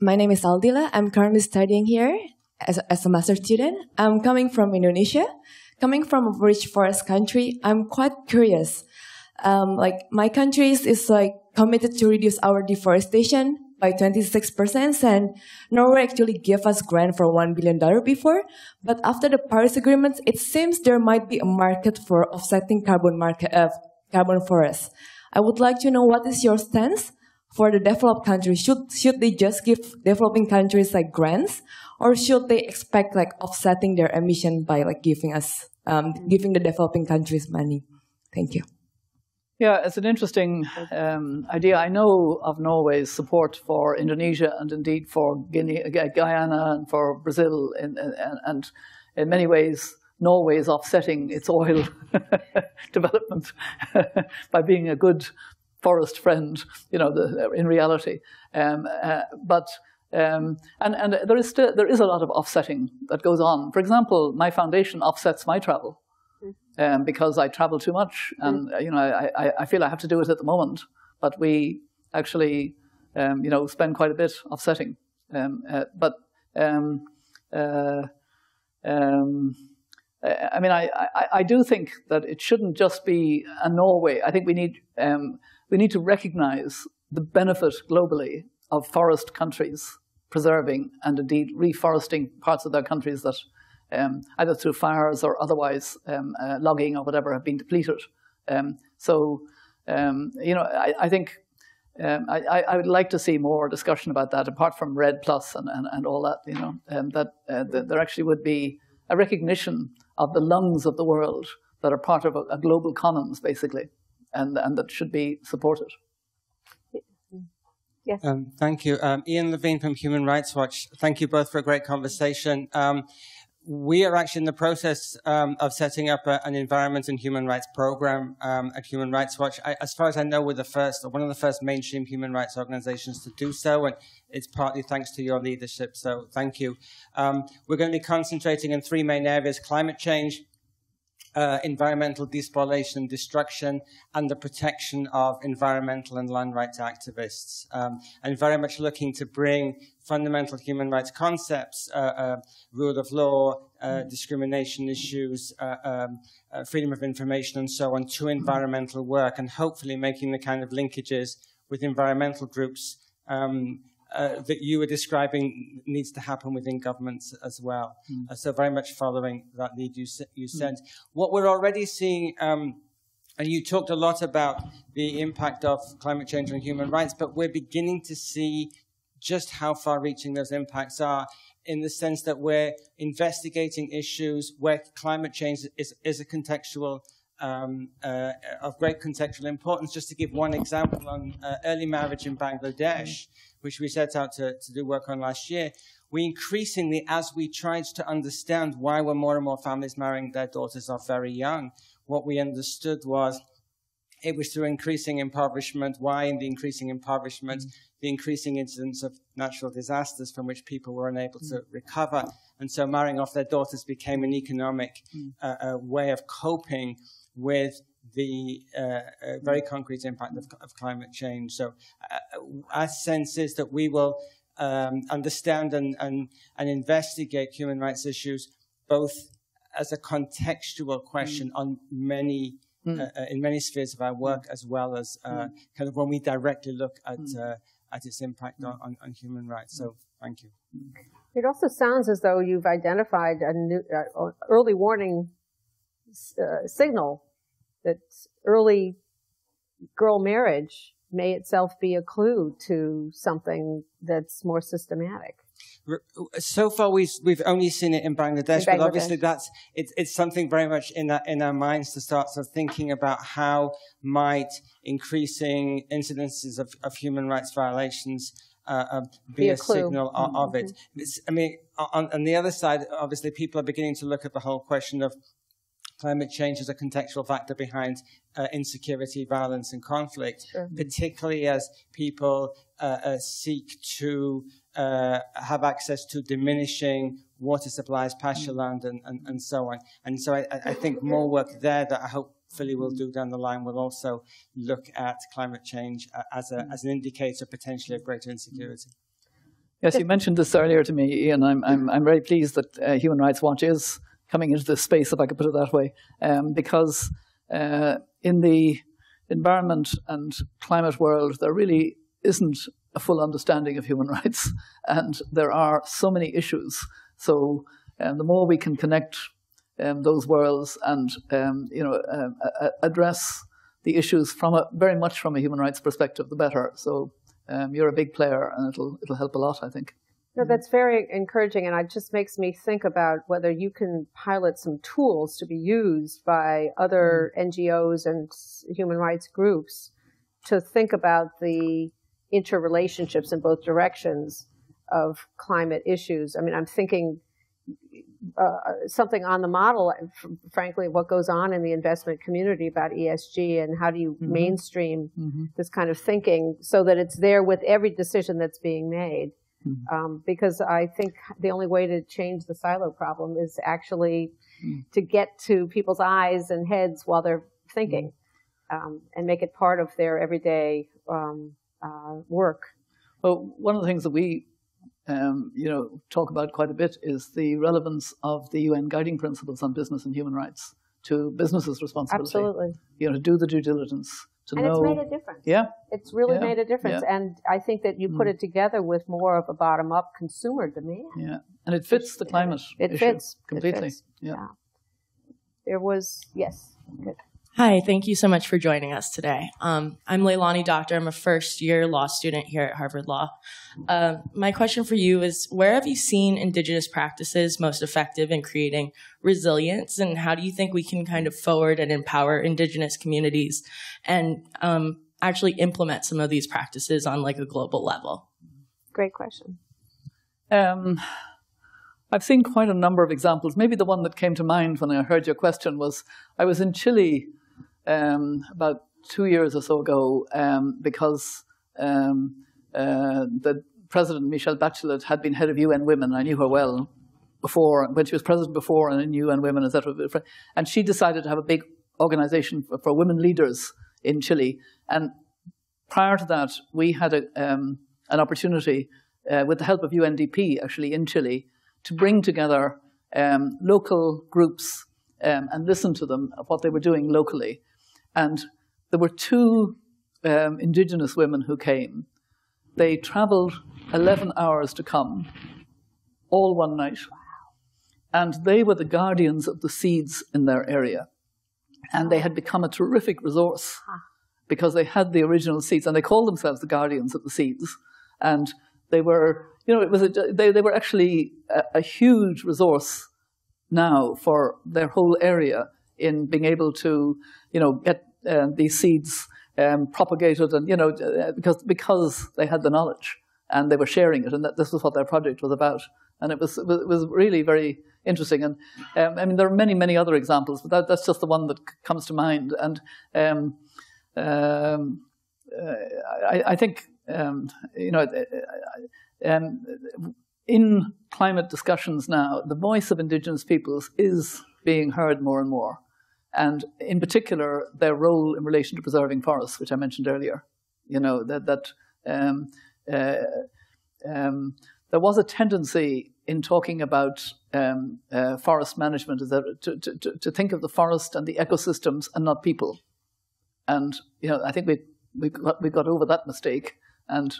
my name is Aldila. I'm currently studying here as a master's student. I'm coming from Indonesia. Coming from a rich forest country, I'm quite curious. My country is committed to reduce our deforestation by 26%, and Norway actually gave us grant for $1 billion before, but after the Paris Agreement, it seems there might be a market for offsetting carbon forests. I would like to know what is your stance for the developed countries. Should they just give developing countries grants, or should they expect offsetting their emission by giving us giving the developing countries money? Thank you. Yeah, it's an interesting idea. I know of Norway's support for Indonesia and indeed for Guyana and for Brazil, and in many ways Norway is offsetting its oil development by being a good forest friend, in reality. And there is a lot of offsetting that goes on. For example, my foundation offsets my travel. Because I travel too much, and I feel I have to do it at the moment. But we actually, spend quite a bit offsetting. I do think that it shouldn't just be a Norway. I think we need to recognise the benefit globally of forest countries preserving and indeed reforesting parts of their countries that, either through fires or otherwise logging or whatever, have been depleted. I think I would like to see more discussion about that, apart from Red Plus and all that, that there actually would be a recognition of the lungs of the world that are part of a global commons, basically, and that should be supported. Yes. Thank you. Ian Levine from Human Rights Watch. Thank you both for a great conversation. We are actually in the process of setting up an environment and human rights program at Human Rights Watch. As far as I know, we're the first, or one of the first mainstream human rights organizations to do so, and it's partly thanks to your leadership, so thank you. We're going to be concentrating in three main areas: climate change, environmental despoliation and destruction, and the protection of environmental and land rights activists, and very much looking to bring fundamental human rights concepts, rule of law, discrimination issues, freedom of information, and so on, to environmental work, and hopefully making the kind of linkages with environmental groups that you were describing needs to happen within governments as well. So very much following that lead you sent. What we're already seeing, and you talked a lot about the impact of climate change on human rights, but we're beginning to see just how far-reaching those impacts are, in the sense that we're investigating issues where climate change is a contextual of great contextual importance. Just to give one example, on early marriage in Bangladesh, which we set out to do work on last year, we increasingly, as we tried to understand why were more and more families marrying their daughters off very young, what we understood was it was through increasing impoverishment, why in the increasing impoverishment, the increasing incidence of natural disasters from which people were unable to recover. And so marrying off their daughters became an economic way of coping with the very concrete impact of climate change. So our sense is that we will understand and investigate human rights issues both as a contextual question on many in many spheres of our work, as well as kind of when we directly look at its impact on human rights. So thank you. It also sounds as though you've identified a new early warning signal that early girl marriage may itself be a clue to something that's more systematic. So far, we've only seen it in Bangladesh, but obviously it's something very much in our minds to start sort of thinking about how might increasing incidences of human rights violations be a signal of it. I mean, on the other side, obviously, people are beginning to look at the whole question of climate change as a contextual factor behind insecurity, violence, and conflict, particularly as people seek to have access to diminishing water supplies, pasture land, and so on. And so I think more work there that I hopefully we'll do down the line will also look at climate change as an indicator potentially of greater insecurity. Yes, you mentioned this earlier to me, Ian. I'm very pleased that Human Rights Watch is coming into this space, if I could put it that way, because in the environment and climate world, there really isn't a full understanding of human rights, and there are so many issues. So the more we can connect those worlds and address the issues from very much from a human rights perspective, the better. So you're a big player, and it'll help a lot, I think. No, that's very encouraging, and it just makes me think about whether you can pilot some tools to be used by other NGOs and human rights groups to think about the interrelationships in both directions of climate issues. I mean, I'm thinking something on the model, frankly, what goes on in the investment community about ESG and how do you mainstream this kind of thinking so that it's there with every decision that's being made. Because I think the only way to change the silo problem is actually to get to people's eyes and heads while they're thinking and make it part of their everyday work. Well, one of the things that we talk about quite a bit is the relevance of the UN guiding principles on business and human rights to businesses' responsibility. Absolutely. You know, to do the due diligence. And it's made a difference. Yeah. It's really made a difference. Yeah. And I think that you put it together with more of a bottom-up consumer demand. Yeah. And it fits the climate issue completely. It fits. Yeah. There was, yes. Good. Hi. Thank you so much for joining us today. I'm Leilani Doctor. I'm a first-year law student here at Harvard Law. My question for you is, where have you seen indigenous practices most effective in creating resilience, and how do you think we can kind of forward and empower indigenous communities and actually implement some of these practices on like a global level? Great question. I've seen quite a number of examples. Maybe the one that came to mind when I heard your question was, I was in Chile about 2 years or so ago because the President Michelle Bachelet had been head of UN Women. I knew her well before, when she was president before, and I knew UN Women, etc. And she decided to have a big organization for women leaders in Chile. And prior to that, we had an opportunity with the help of UNDP, actually, in Chile, to bring together local groups and listen to them of what they were doing locally. And there were two indigenous women who came. They traveled 11 hours to come, all one night. And they were the guardians of the seeds in their area. And they had become a terrific resource because they had the original seeds, and they called themselves the guardians of the seeds. And they were, you know, they were actually a huge resource now for their whole area in being able to, you know, get these seeds propagated, and you know, because they had the knowledge and they were sharing it, and that this was what their project was about, and it was really very interesting. And I mean, there are many other examples, but that's just the one that comes to mind. And I think in climate discussions now, the voice of indigenous peoples is being heard more and more, and in particular, their role in relation to preserving forests, which I mentioned earlier. You know, there was a tendency in talking about forest management to think of the forest and the ecosystems and not people. And you know, I think we got over that mistake and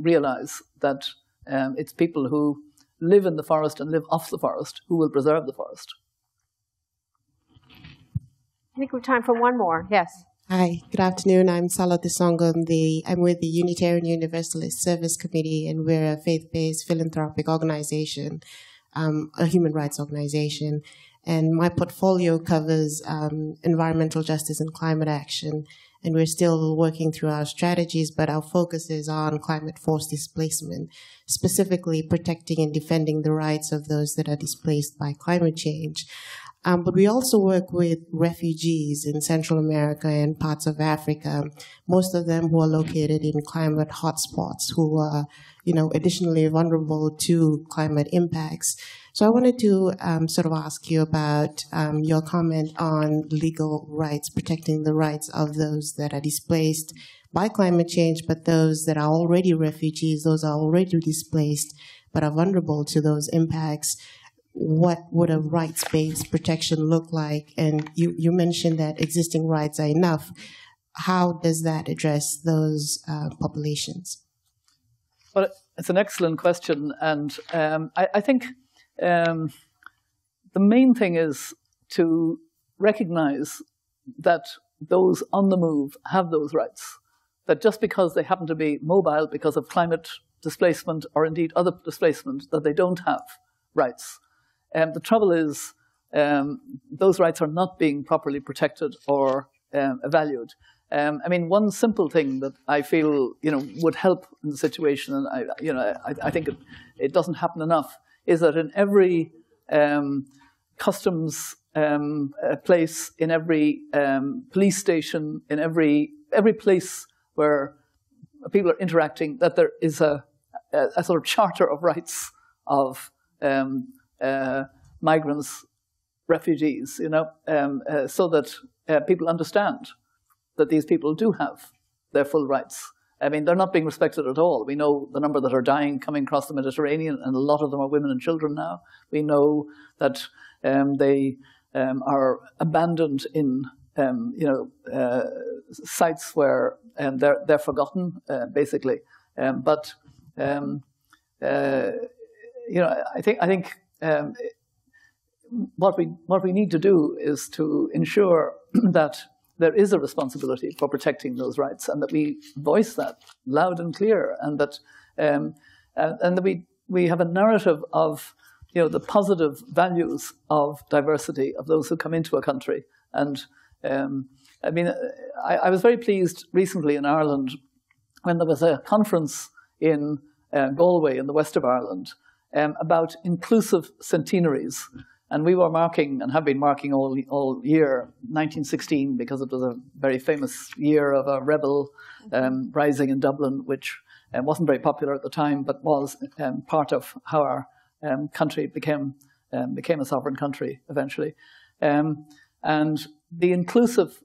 realize that it's people who live in the forest and live off the forest who will preserve the forest. I think we have time for one more. Yes. Hi, good afternoon. I'm Salah Thisongo. I'm with the Unitarian Universalist Service Committee, and we're a faith-based philanthropic organization, a human rights organization. And my portfolio covers environmental justice and climate action. And we're still working through our strategies, but our focus is on climate force displacement, specifically protecting and defending the rights of those that are displaced by climate change. But we also work with refugees in Central America and parts of Africa, most of them who are located in climate hotspots, who are, you know, additionally vulnerable to climate impacts. So I wanted to sort of ask you about your comment on legal rights, protecting the rights of those that are displaced by climate change, but those that are already refugees, those are already displaced, but are vulnerable to those impacts. What would a rights-based protection look like? And you mentioned that existing rights are enough. How does that address those populations? Well, it's an excellent question. And I think the main thing is to recognize that those on the move have those rights, that just because they happen to be mobile because of climate displacement or indeed other displacement, that they don't have rights. The trouble is those rights are not being properly protected or valued. I mean, one simple thing that I feel would help in the situation, and I think it doesn't happen enough, is that in every customs place, in every police station, in every place where people are interacting, that there is a sort of charter of rights of migrants, refugees, so that people understand that these people do have their full rights. I mean, they're not being respected at all. We know the number that are dying coming across the Mediterranean, and a lot of them are women and children now. We know that they are abandoned in sites where they're forgotten, basically. I think what we need to do is to ensure that there is a responsibility for protecting those rights, and that we voice that loud and clear, and that we have a narrative of the positive values of diversity of those who come into a country. And I mean, I was very pleased recently in Ireland when there was a conference in Galway in the west of Ireland about inclusive centenaries. And we were marking, and have been marking all year, 1916, because it was a very famous year of a rebel rising in Dublin, which wasn't very popular at the time, but was part of how our country became a sovereign country eventually. And the inclusive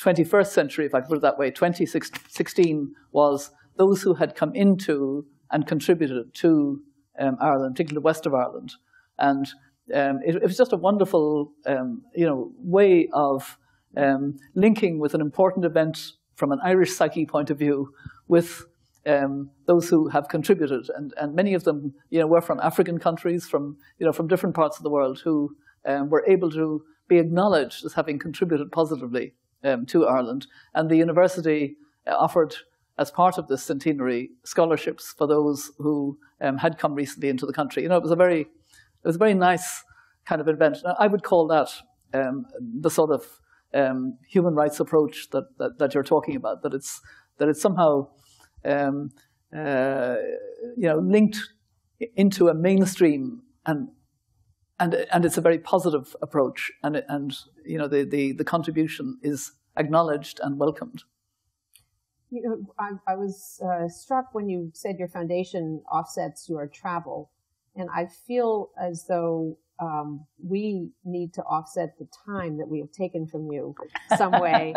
21st century, if I put it that way, 2016, was those who had come into and contributed to Ireland, particularly the west of Ireland. And it was just a wonderful, way of linking with an important event from an Irish psyche point of view with those who have contributed, and many of them, were from African countries, from different parts of the world, who were able to be acknowledged as having contributed positively to Ireland. And the university offered, as part of this centenary, scholarships for those who had come recently into the country. It was a very nice kind of event. Now, I would call that the sort of human rights approach that you're talking about. That it's somehow linked into a mainstream, and it's a very positive approach. And the contribution is acknowledged and welcomed. I was struck when you said your foundation offsets your travel. And I feel as though we need to offset the time that we have taken from you some way.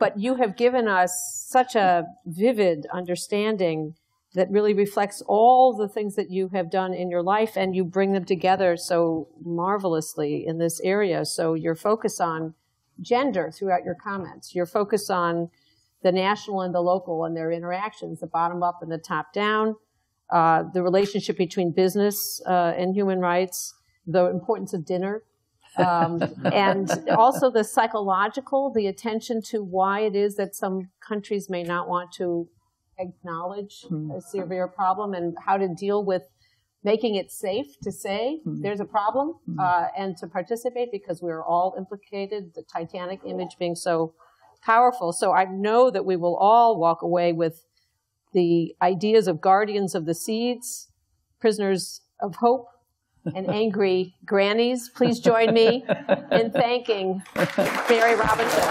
But you have given us such a vivid understanding that really reflects all the things that you have done in your life, and you bring them together so marvelously in this area. So your focus on gender throughout your comments, your focus on the national and the local and their interactions, the bottom up and the top down, the relationship between business and human rights, the importance of dinner, and also the psychological, the attention to why it is that some countries may not want to acknowledge a severe problem, and how to deal with making it safe to say there's a problem and to participate, because we're all implicated, the Titanic image being so powerful. So I know that we will all walk away with the ideas of guardians of the seeds, prisoners of hope, and angry grannies, please join me in thanking Mary Robinson.